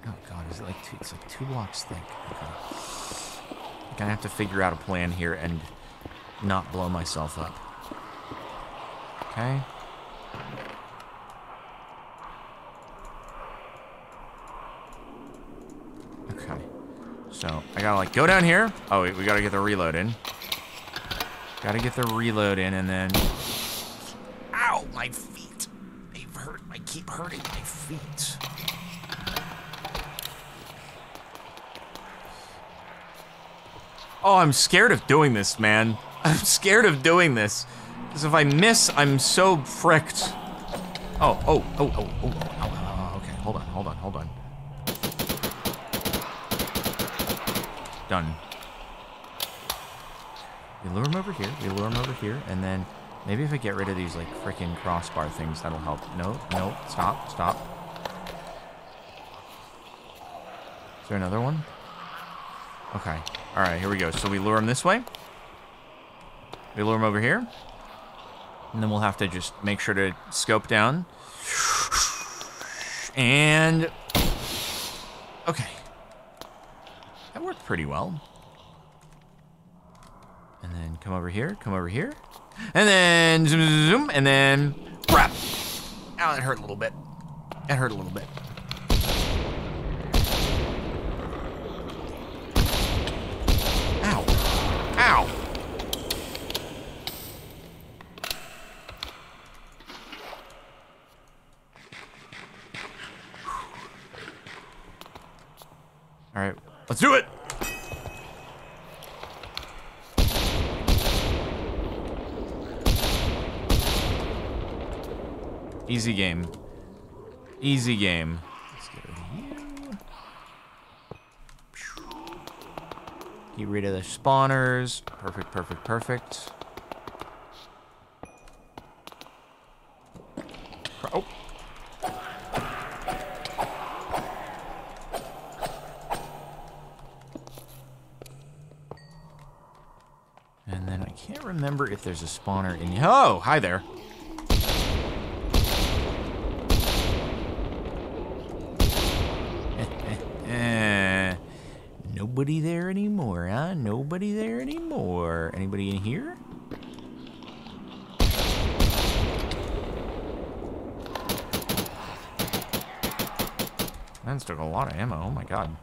oh god, is it like two, it's like 2 blocks thick. Okay. I kind of have to figure out a plan here and not blow myself up. Okay. Okay, so I gotta like go down here. Oh, wait, we gotta get the reload in. Gotta get the reload in and then... Ow, my feet. They've hurt, I keep hurting my feet. Oh, I'm scared of doing this, man. I'm scared of doing this. Because if I miss, I'm so fricked. Oh, okay, hold on. Done. We lure him over here, and then maybe if I get rid of these like freaking crossbar things, that'll help. No, stop. Is there another one? Okay, all right, here we go. So we lure him this way. We lure him over here. And then we'll have to just make sure to scope down. And, okay. That worked pretty well. And then come over here. And then zoom, and then wrap. Ow, that hurt a little bit. Let's do it! Easy game. Easy game. Let's get rid of you. Get rid of the spawners. Perfect, perfect, perfect. Oh. And then I can't remember if there's a spawner in here. Oh, hi there. Nobody there anymore, huh? Nobody there anymore. Anybody in here? Man's took a lot of ammo. Oh my god.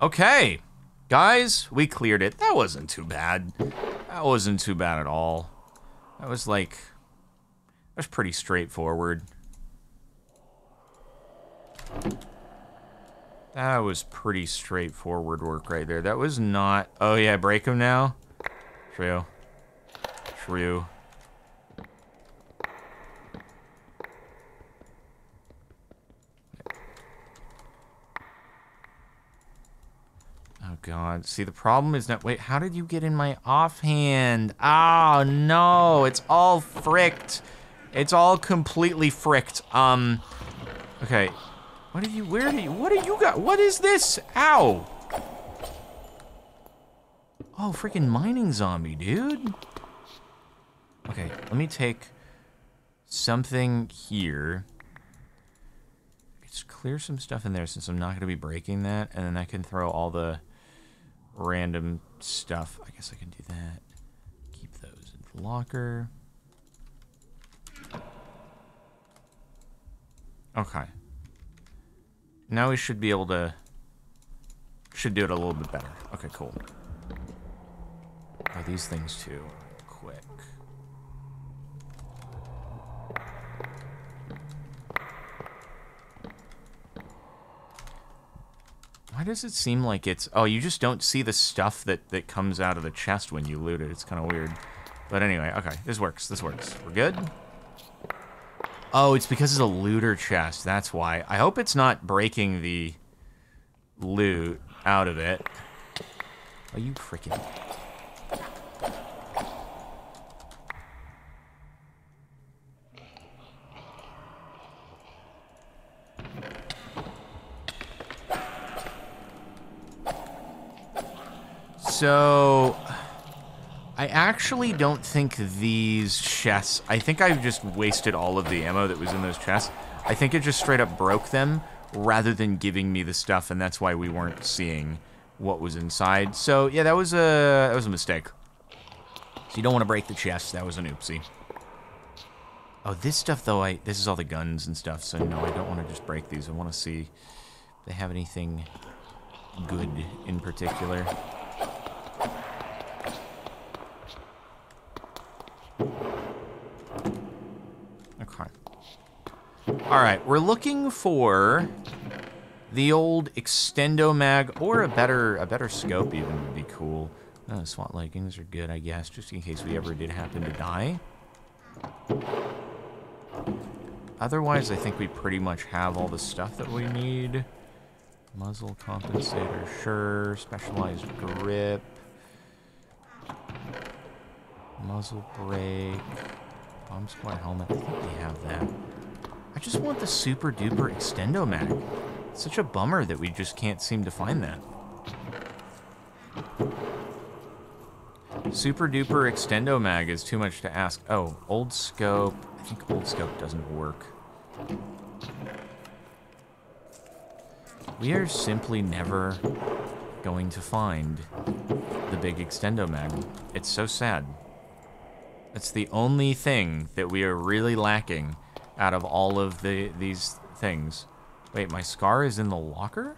Okay, guys, we cleared it. That wasn't too bad. That wasn't too bad at all. That was like, that was pretty straightforward. That was pretty straightforward work right there. That was not... Oh yeah, break him now? True. True. Oh god. See, the problem is that... Wait, how did you get in my offhand? Oh no, it's all fricked. It's all completely fricked. Okay. What are you, where do you, what do you got? What is this? Ow! Oh, freaking mining zombie, dude. Okay, let me take something here. Just clear some stuff in there since I'm not gonna be breaking that, and then I can throw all the random stuff. I guess I can do that. Keep those in the locker. Okay. Now we should be able to, should do it a little bit better. Okay, cool. Oh, these things too, quick. Why does it seem like it's, oh, you just don't see the stuff that comes out of the chest when you loot it. It's kind of weird. But anyway, okay, this works, this works. We're good. Oh, it's because it's a looter chest, that's why. I hope it's not breaking the loot out of it. Are you freaking... So... I actually don't think these chests... I think I've just wasted all of the ammo that was in those chests. I think it just straight up broke them rather than giving me the stuff, and that's why we weren't seeing what was inside. So, yeah, that was a mistake. So you don't want to break the chest. That was an oopsie. Oh, this stuff, though, this is all the guns and stuff, so no, I don't want to just break these. I want to see if they have anything good in particular. Alright, we're looking for the old extendo mag, or a better scope even would be cool. Oh, SWAT leggings are good, I guess, just in case we ever did happen to die. Otherwise, I think we pretty much have all the stuff that we need. Muzzle compensator, sure. Specialized grip. Muzzle brake. Bomb squad helmet, I think we have that. I just want the super duper extendo mag. It's such a bummer that we just can't seem to find that. Super duper extendo mag is too much to ask. Oh, old scope. I think old scope doesn't work. We are simply never going to find the big extendo mag. It's so sad. It's the only thing that we are really lacking out of all of these things. Wait, my Scar is in the locker?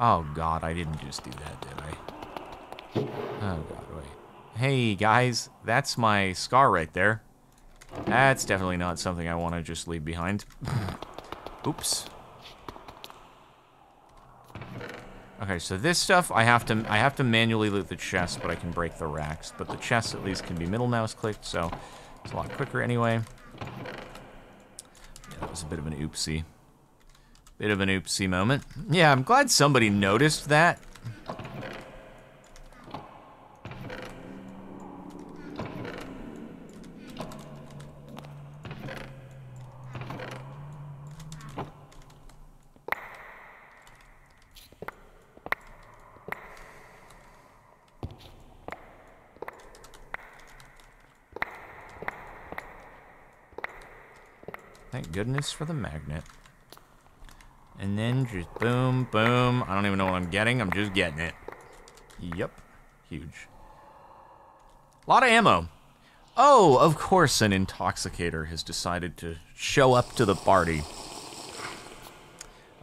Oh god, I didn't just do that, did I? Oh god, wait. Hey guys, that's my Scar right there. That's definitely not something I want to just leave behind. Oops. Okay, so this stuff I have to manually loot the chest, but I can break the racks. But the chest at least can be middle mouse clicked, so it's a lot quicker anyway. Yeah, that was a bit of an oopsie. Bit of an oopsie moment. Yeah, I'm glad somebody noticed that. Thank goodness for the magnet. And then just boom, boom. I don't even know what I'm getting. I'm just getting it. Yep. Huge. A lot of ammo. Oh, of course an intoxicator has decided to show up to the party.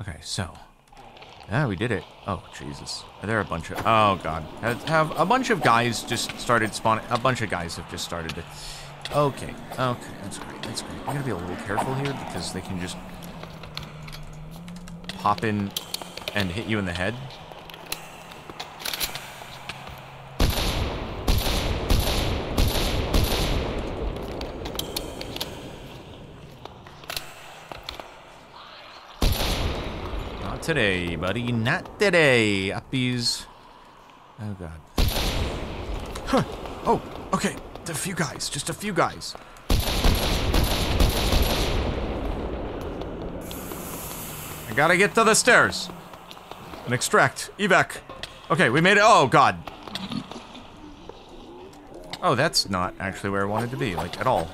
Okay, so. Ah, we did it. Oh, Jesus. Are there a bunch of... Oh, God. Have a bunch of guys just started spawning... A bunch of guys have just started to... Okay, okay, that's great, that's great. I gotta be a little careful here because they can just pop in and hit you in the head. Not today, buddy, not today, uppies. Oh, God. Huh, oh, okay. A few guys, just a few guys. I gotta get to the stairs and extract. Evac. Okay, we made it. Oh, God. Oh, that's not actually where I wanted to be, like, at all.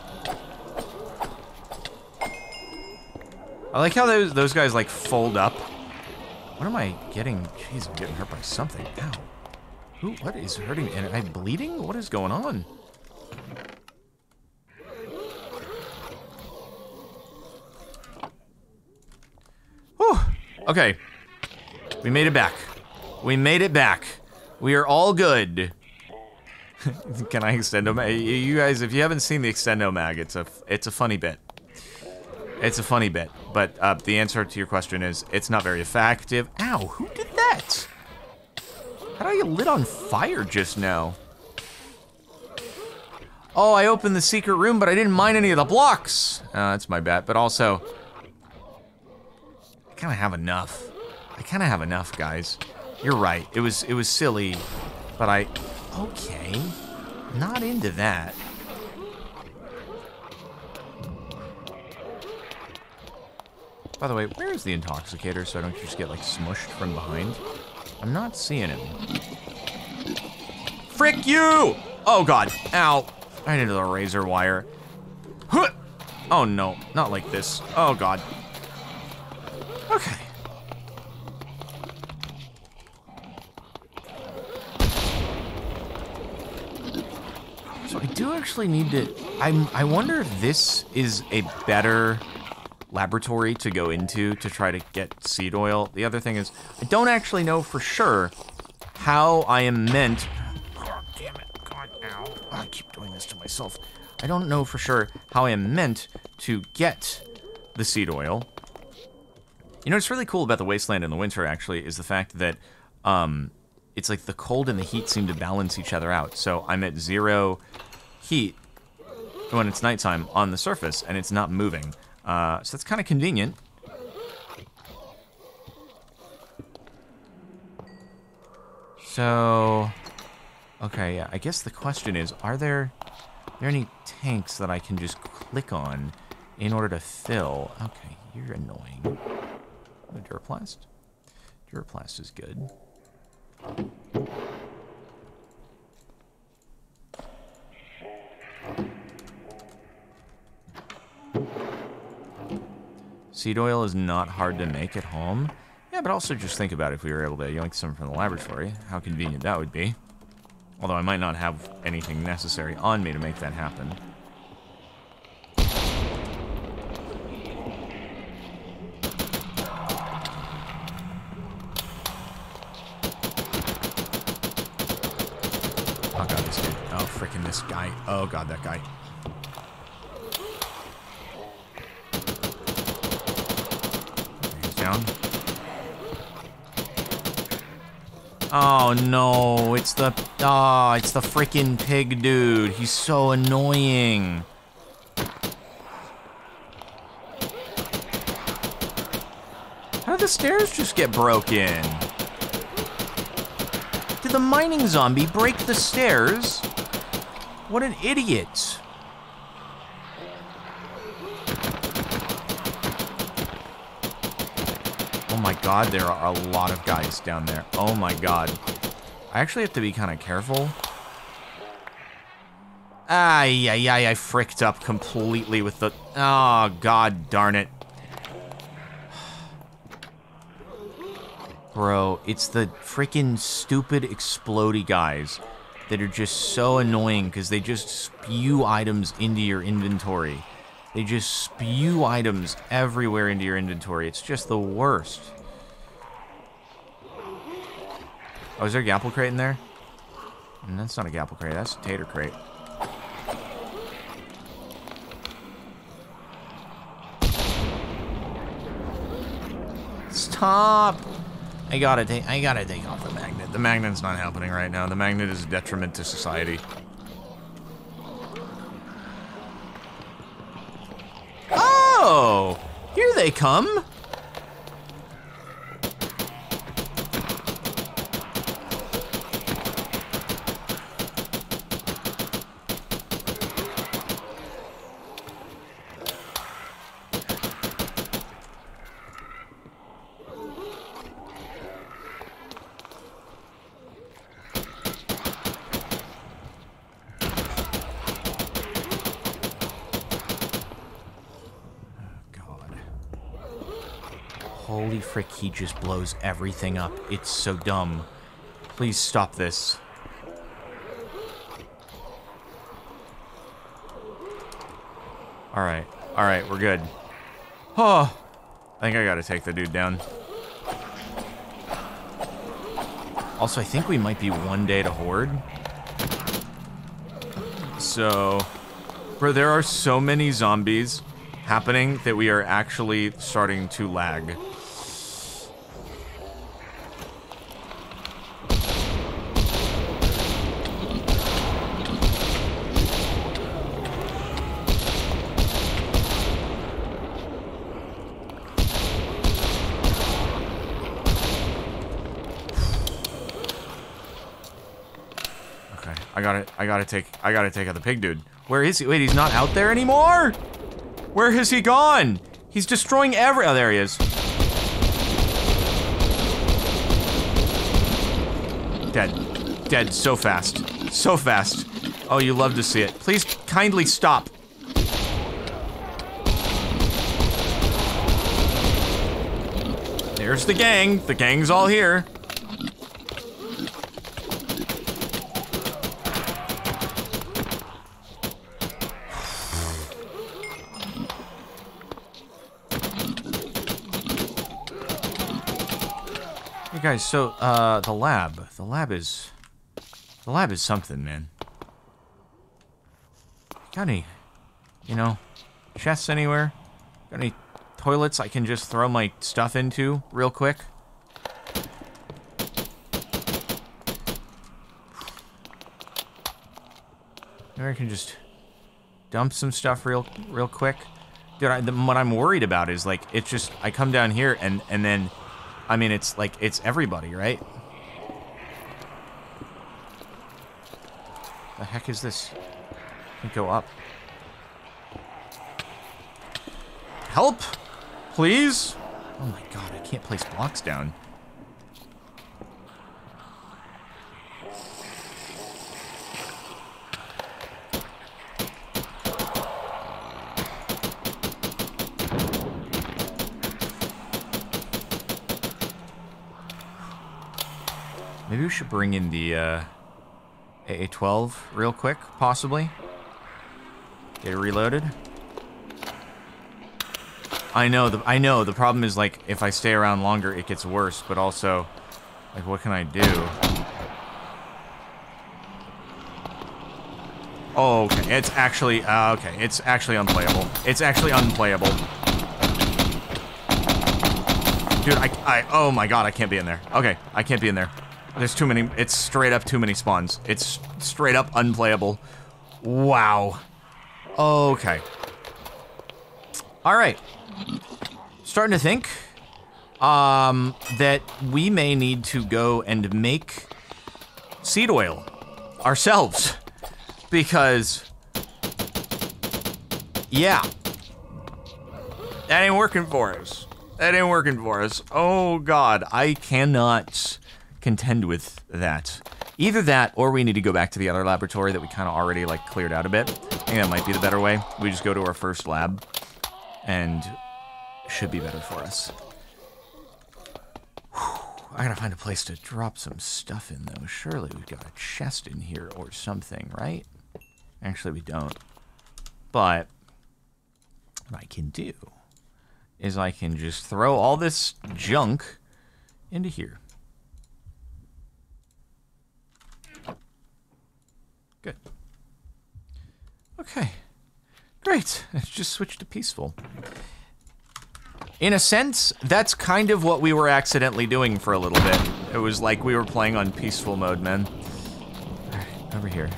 I like how those guys, like, fold up. What am I getting? Jeez, I'm getting hurt by something. Ow. Who? What is hurting me? Am I bleeding? What is going on? Okay, we made it back. We made it back. We are all good. Can I extendo mag? You guys, if you haven't seen the extendo mag, it's a funny bit. It's a funny bit, but the answer to your question is it's not very effective. Ow! Who did that? How did I get lit on fire just now? Oh, I opened the secret room, but I didn't mine any of the blocks. That's my bad. But also. I kind of have enough. I kind of have enough, guys. You're right. It was silly, but I... Okay. Not into that. By the way, where is the intoxicator so I don't just get, like, smushed from behind? I'm not seeing him. Frick you! Oh, God. Ow. Right into the razor wire. Huh! Oh, no. Not like this. Oh, God. Okay. So I do actually need to... I wonder if this is a better laboratory to go into to try to get seed oil. The other thing is, I don't actually know for sure how I am meant... God damn it. God, ow. I keep doing this to myself. I don't know for sure how I am meant to get the seed oil. You know, what's really cool about the wasteland in the winter, actually, is the fact that it's like the cold and the heat seem to balance each other out. So I'm at 0 heat when it's nighttime on the surface, and it's not moving. So that's kind of convenient. So, okay, yeah, I guess the question is, are there any tanks that I can just click on in order to fill? Okay, you're annoying. Oh, Duraplast? Duraplast is good. Seed oil is not hard to make at home. Yeah, but also just think about it, if we were able to yoink some from the laboratory, how convenient that would be. Although I might not have anything necessary on me to make that happen. Guy. Oh, God, that guy. He's down. Oh no, it's the it's the freaking pig dude. He's so annoying. How did the stairs just get broken? Did the mining zombie break the stairs? What an idiot. Oh my god, there are a lot of guys down there. Oh my god. I actually have to be kind of careful. I fricked up completely with the... Oh, god darn it. Bro, it's the freaking stupid explodey guys that are just so annoying because they just spew items into your inventory. They just spew items everywhere into your inventory. It's just the worst. Oh, is there a Gapple crate in there? And that's not a Gapple crate, that's a Tater crate. Stop! I gotta take off the magnet. The magnet's not happening right now. The magnet is a detriment to society. Oh! Here they come! He just blows everything up. It's so dumb. Please stop this. Alright. Alright, we're good. Oh, I think I gotta take the dude down. Also, I think we might be one day to Horde. So... Bro, there are so many zombies happening that we are actually starting to lag. I gotta take out the pig dude. Where is he? Wait, he's not out there anymore? Where has he gone? He's destroying every- Oh, there he is. Dead. Dead so fast. So fast. Oh, you love to see it. Please kindly stop. There's the gang. The gang's all here. Guys, so the lab is something, man. Got any, you know, chests anywhere? Got any toilets I can just throw my stuff into real quick? Or I can just dump some stuff real quick. Dude, what I'm worried about is like it's just I come down here and then. I mean, it's like, it's everybody, right? The heck is this? I can't go up. Help! Please! Oh my god, I can't place blocks down. Maybe we should bring in the AA-12 real quick, possibly. Get it reloaded. I know, the problem is like, if I stay around longer, it gets worse, but also, like, what can I do? Oh, okay, it's actually, unplayable. It's actually unplayable. Dude, oh my god, I can't be in there. Okay, I can't be in there. There's too many. It's straight up too many spawns. It's straight up unplayable. Wow. Okay. Alright. Starting to think that we may need to go and make seed oil ourselves. Because, yeah. That ain't working for us. That ain't working for us. Oh god, I cannot contend with that. Either that, or we need to go back to the other laboratory that we kind of already, like, cleared out a bit. I think that might be the better way. We just go to our first lab, and it should be better for us. Whew. I gotta find a place to drop some stuff in, though. Surely we've got a chest in here or something, right? Actually, we don't. But what I can do is I can just throw all this junk into here. Good. Okay. Great. Let's just switch to peaceful. In a sense, that's kind of what we were accidentally doing for a little bit. It was like we were playing on peaceful mode, man. Alright, over here.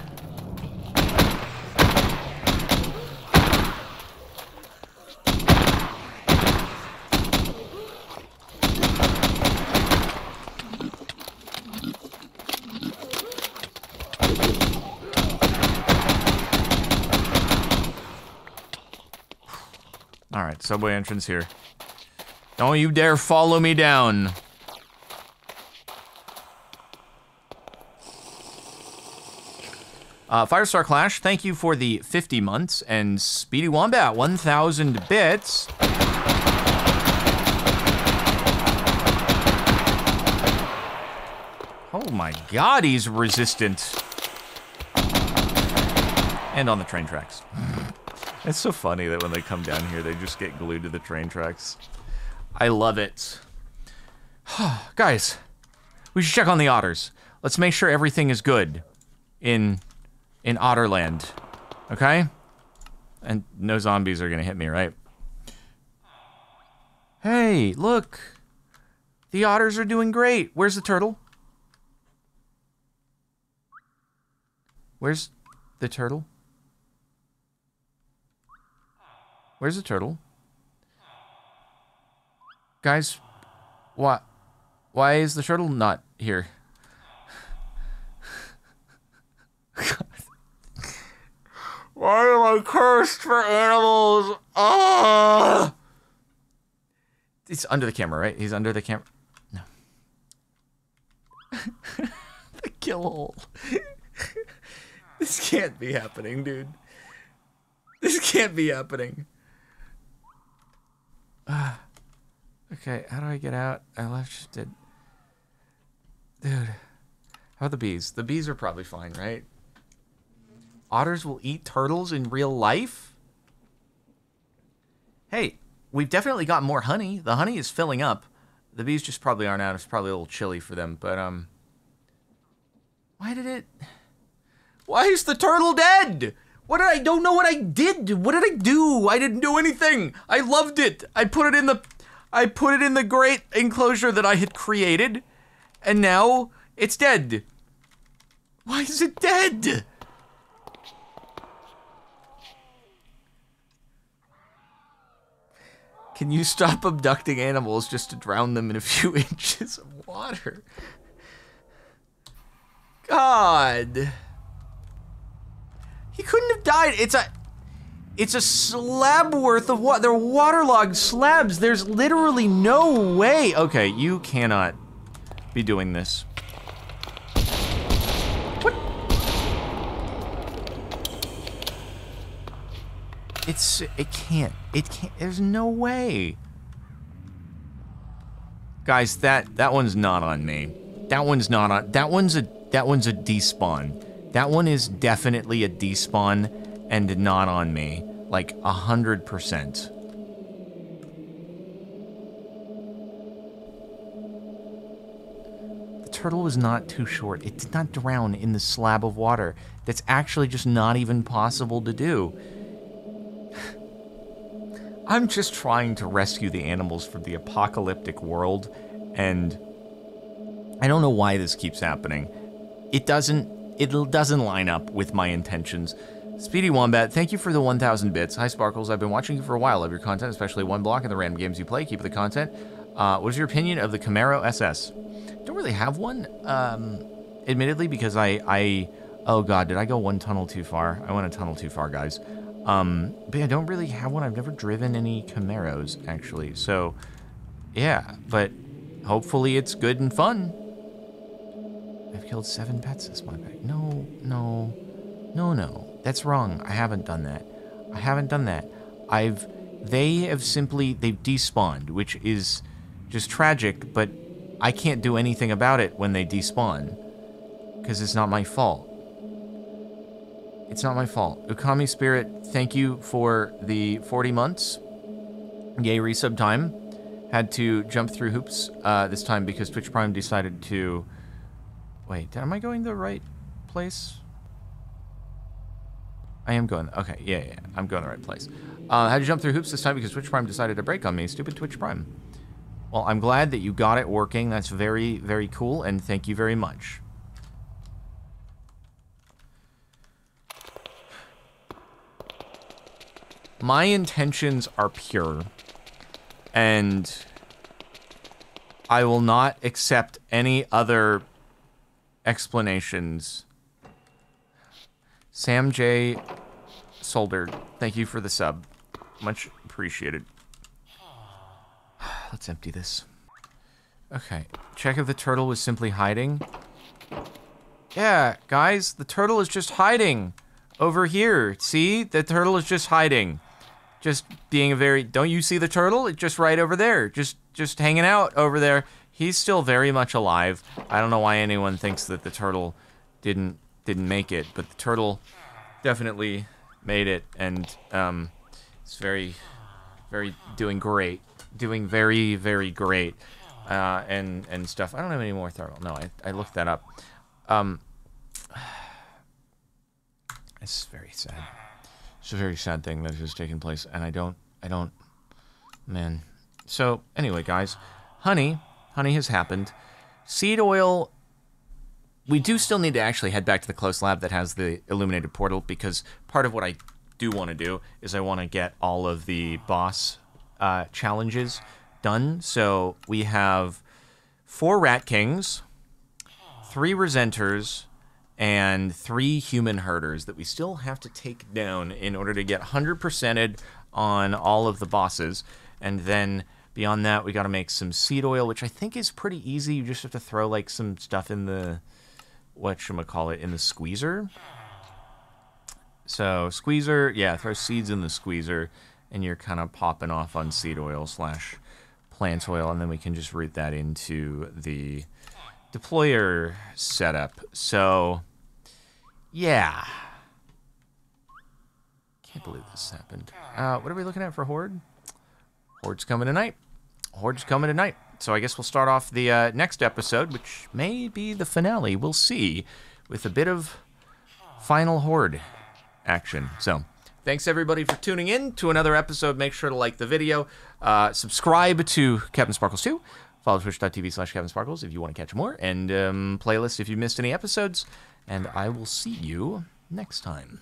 Alright, subway entrance here. Don't you dare follow me down. Firestar Clash, thank you for the 50 months, and Speedy Wombat, 1,000 bits. Oh my god, he's resistant. And on the train tracks. It's so funny that when they come down here, they just get glued to the train tracks. I love it. Guys, we should check on the otters. Let's make sure everything is good in Otterland, okay? And no zombies are gonna hit me, right? Hey, look. The otters are doing great. Where's the turtle? Where's the turtle? Where's the turtle? Guys, why is the turtle not here? God. Why am I cursed for animals? Ah! It's under the camera, right? He's under the camera. No. The kill hole. This can't be happening, dude. This can't be happening. Ah. Okay, how do I get out? I left shifted. Dude. How are the bees? The bees are probably fine, right? Otters will eat turtles in real life? Hey, we've definitely got more honey. The honey is filling up. The bees just probably aren't out. It's probably a little chilly for them, but, Why is the turtle dead? What did I don't know what I did? What did I do? I didn't do anything. I loved it. I put it in the great enclosure that I had created, and now it's dead. Why is it dead? Can you stop abducting animals just to drown them in a few inches of water? God. He couldn't have died. It's a slab worth of what? They're waterlogged slabs. There's literally no way. Okay, you cannot be doing this. What? It can't. There's no way. Guys, that one's not on me. That one's not on. That one's a despawn. That one is definitely a despawn and not on me. Like 100%. The turtle was not too short. It did not drown in the slab of water. That's actually just not even possible to do. I'm just trying to rescue the animals from the apocalyptic world, and I don't know why this keeps happening. It doesn't line up with my intentions. Speedy Wombat, thank you for the 1,000 bits. Hi, Sparkles. I've been watching you for a while. Love your content, especially One Block and the random games you play. Keep the content. What is your opinion of the Camaro SS? Don't really have one, admittedly, because oh God, did I go one tunnel too far? I went a tunnel too far, guys. But yeah, I don't really have one. I've never driven any Camaros, actually. So, yeah, but hopefully it's good and fun. I've killed 7 pets this one pack. No, no, no, no. That's wrong. I haven't done that. I haven't done that. They've despawned, which is just tragic, but I can't do anything about it when they despawn, because it's not my fault. It's not my fault. Ukami Spirit, thank you for the 40 months. Yay, resub time. Had to jump through hoops this time because Twitch Prime decided to... Wait, am I going the right place? I am going, okay, yeah, I'm going the right place. Had to jump through hoops this time because Twitch Prime decided to break on me. Stupid Twitch Prime. Well, I'm glad that you got it working. That's very, very cool, and thank you very much. My intentions are pure, and I will not accept any other explanations. Sam J Solder, thank you for the sub. Much appreciated. Let's empty this. Okay. Check if the turtle was simply hiding. Yeah, guys, the turtle is just hiding over here. See? The turtle is just hiding. Just being a very... Don't you see the turtle? It's just right over there. Just hanging out over there. He's still very much alive. I don't know why anyone thinks that the turtle didn't make it, but the turtle definitely made it, and it's very, very doing great, doing very, very great, and stuff. I don't have any more turtle. No, I looked that up. It's very sad. It's a very sad thing that has taken place, and I don't, man. So anyway, guys, honey has happened. Seed oil. We do still need to actually head back to the close lab that has the illuminated portal, because part of what I do want to do is I want to get all of the boss challenges done. So we have 4 Rat Kings, 3 Resenters, and 3 Human Herders that we still have to take down in order to get 100%ed on all of the bosses. And then beyond that, we got to make some seed oil, which I think is pretty easy. You just have to throw like some stuff in the... whatchamacallit, in the squeezer. So, squeezer, yeah, throw seeds in the squeezer, and you're kind of popping off on seed oil / plant oil, and then we can just route that into the deployer setup. So, yeah. Can't believe this happened. What are we looking at for Horde? Horde's coming tonight. Horde's coming tonight. So I guess we'll start off the next episode, which may be the finale. We'll see, with a bit of final Horde action. So thanks, everybody, for tuning in to another episode. Make sure to like the video. Subscribe to CaptainSparklez 2. Follow twitch.tv/CaptainSparklez if you want to catch more. And playlist if you missed any episodes. And I will see you next time.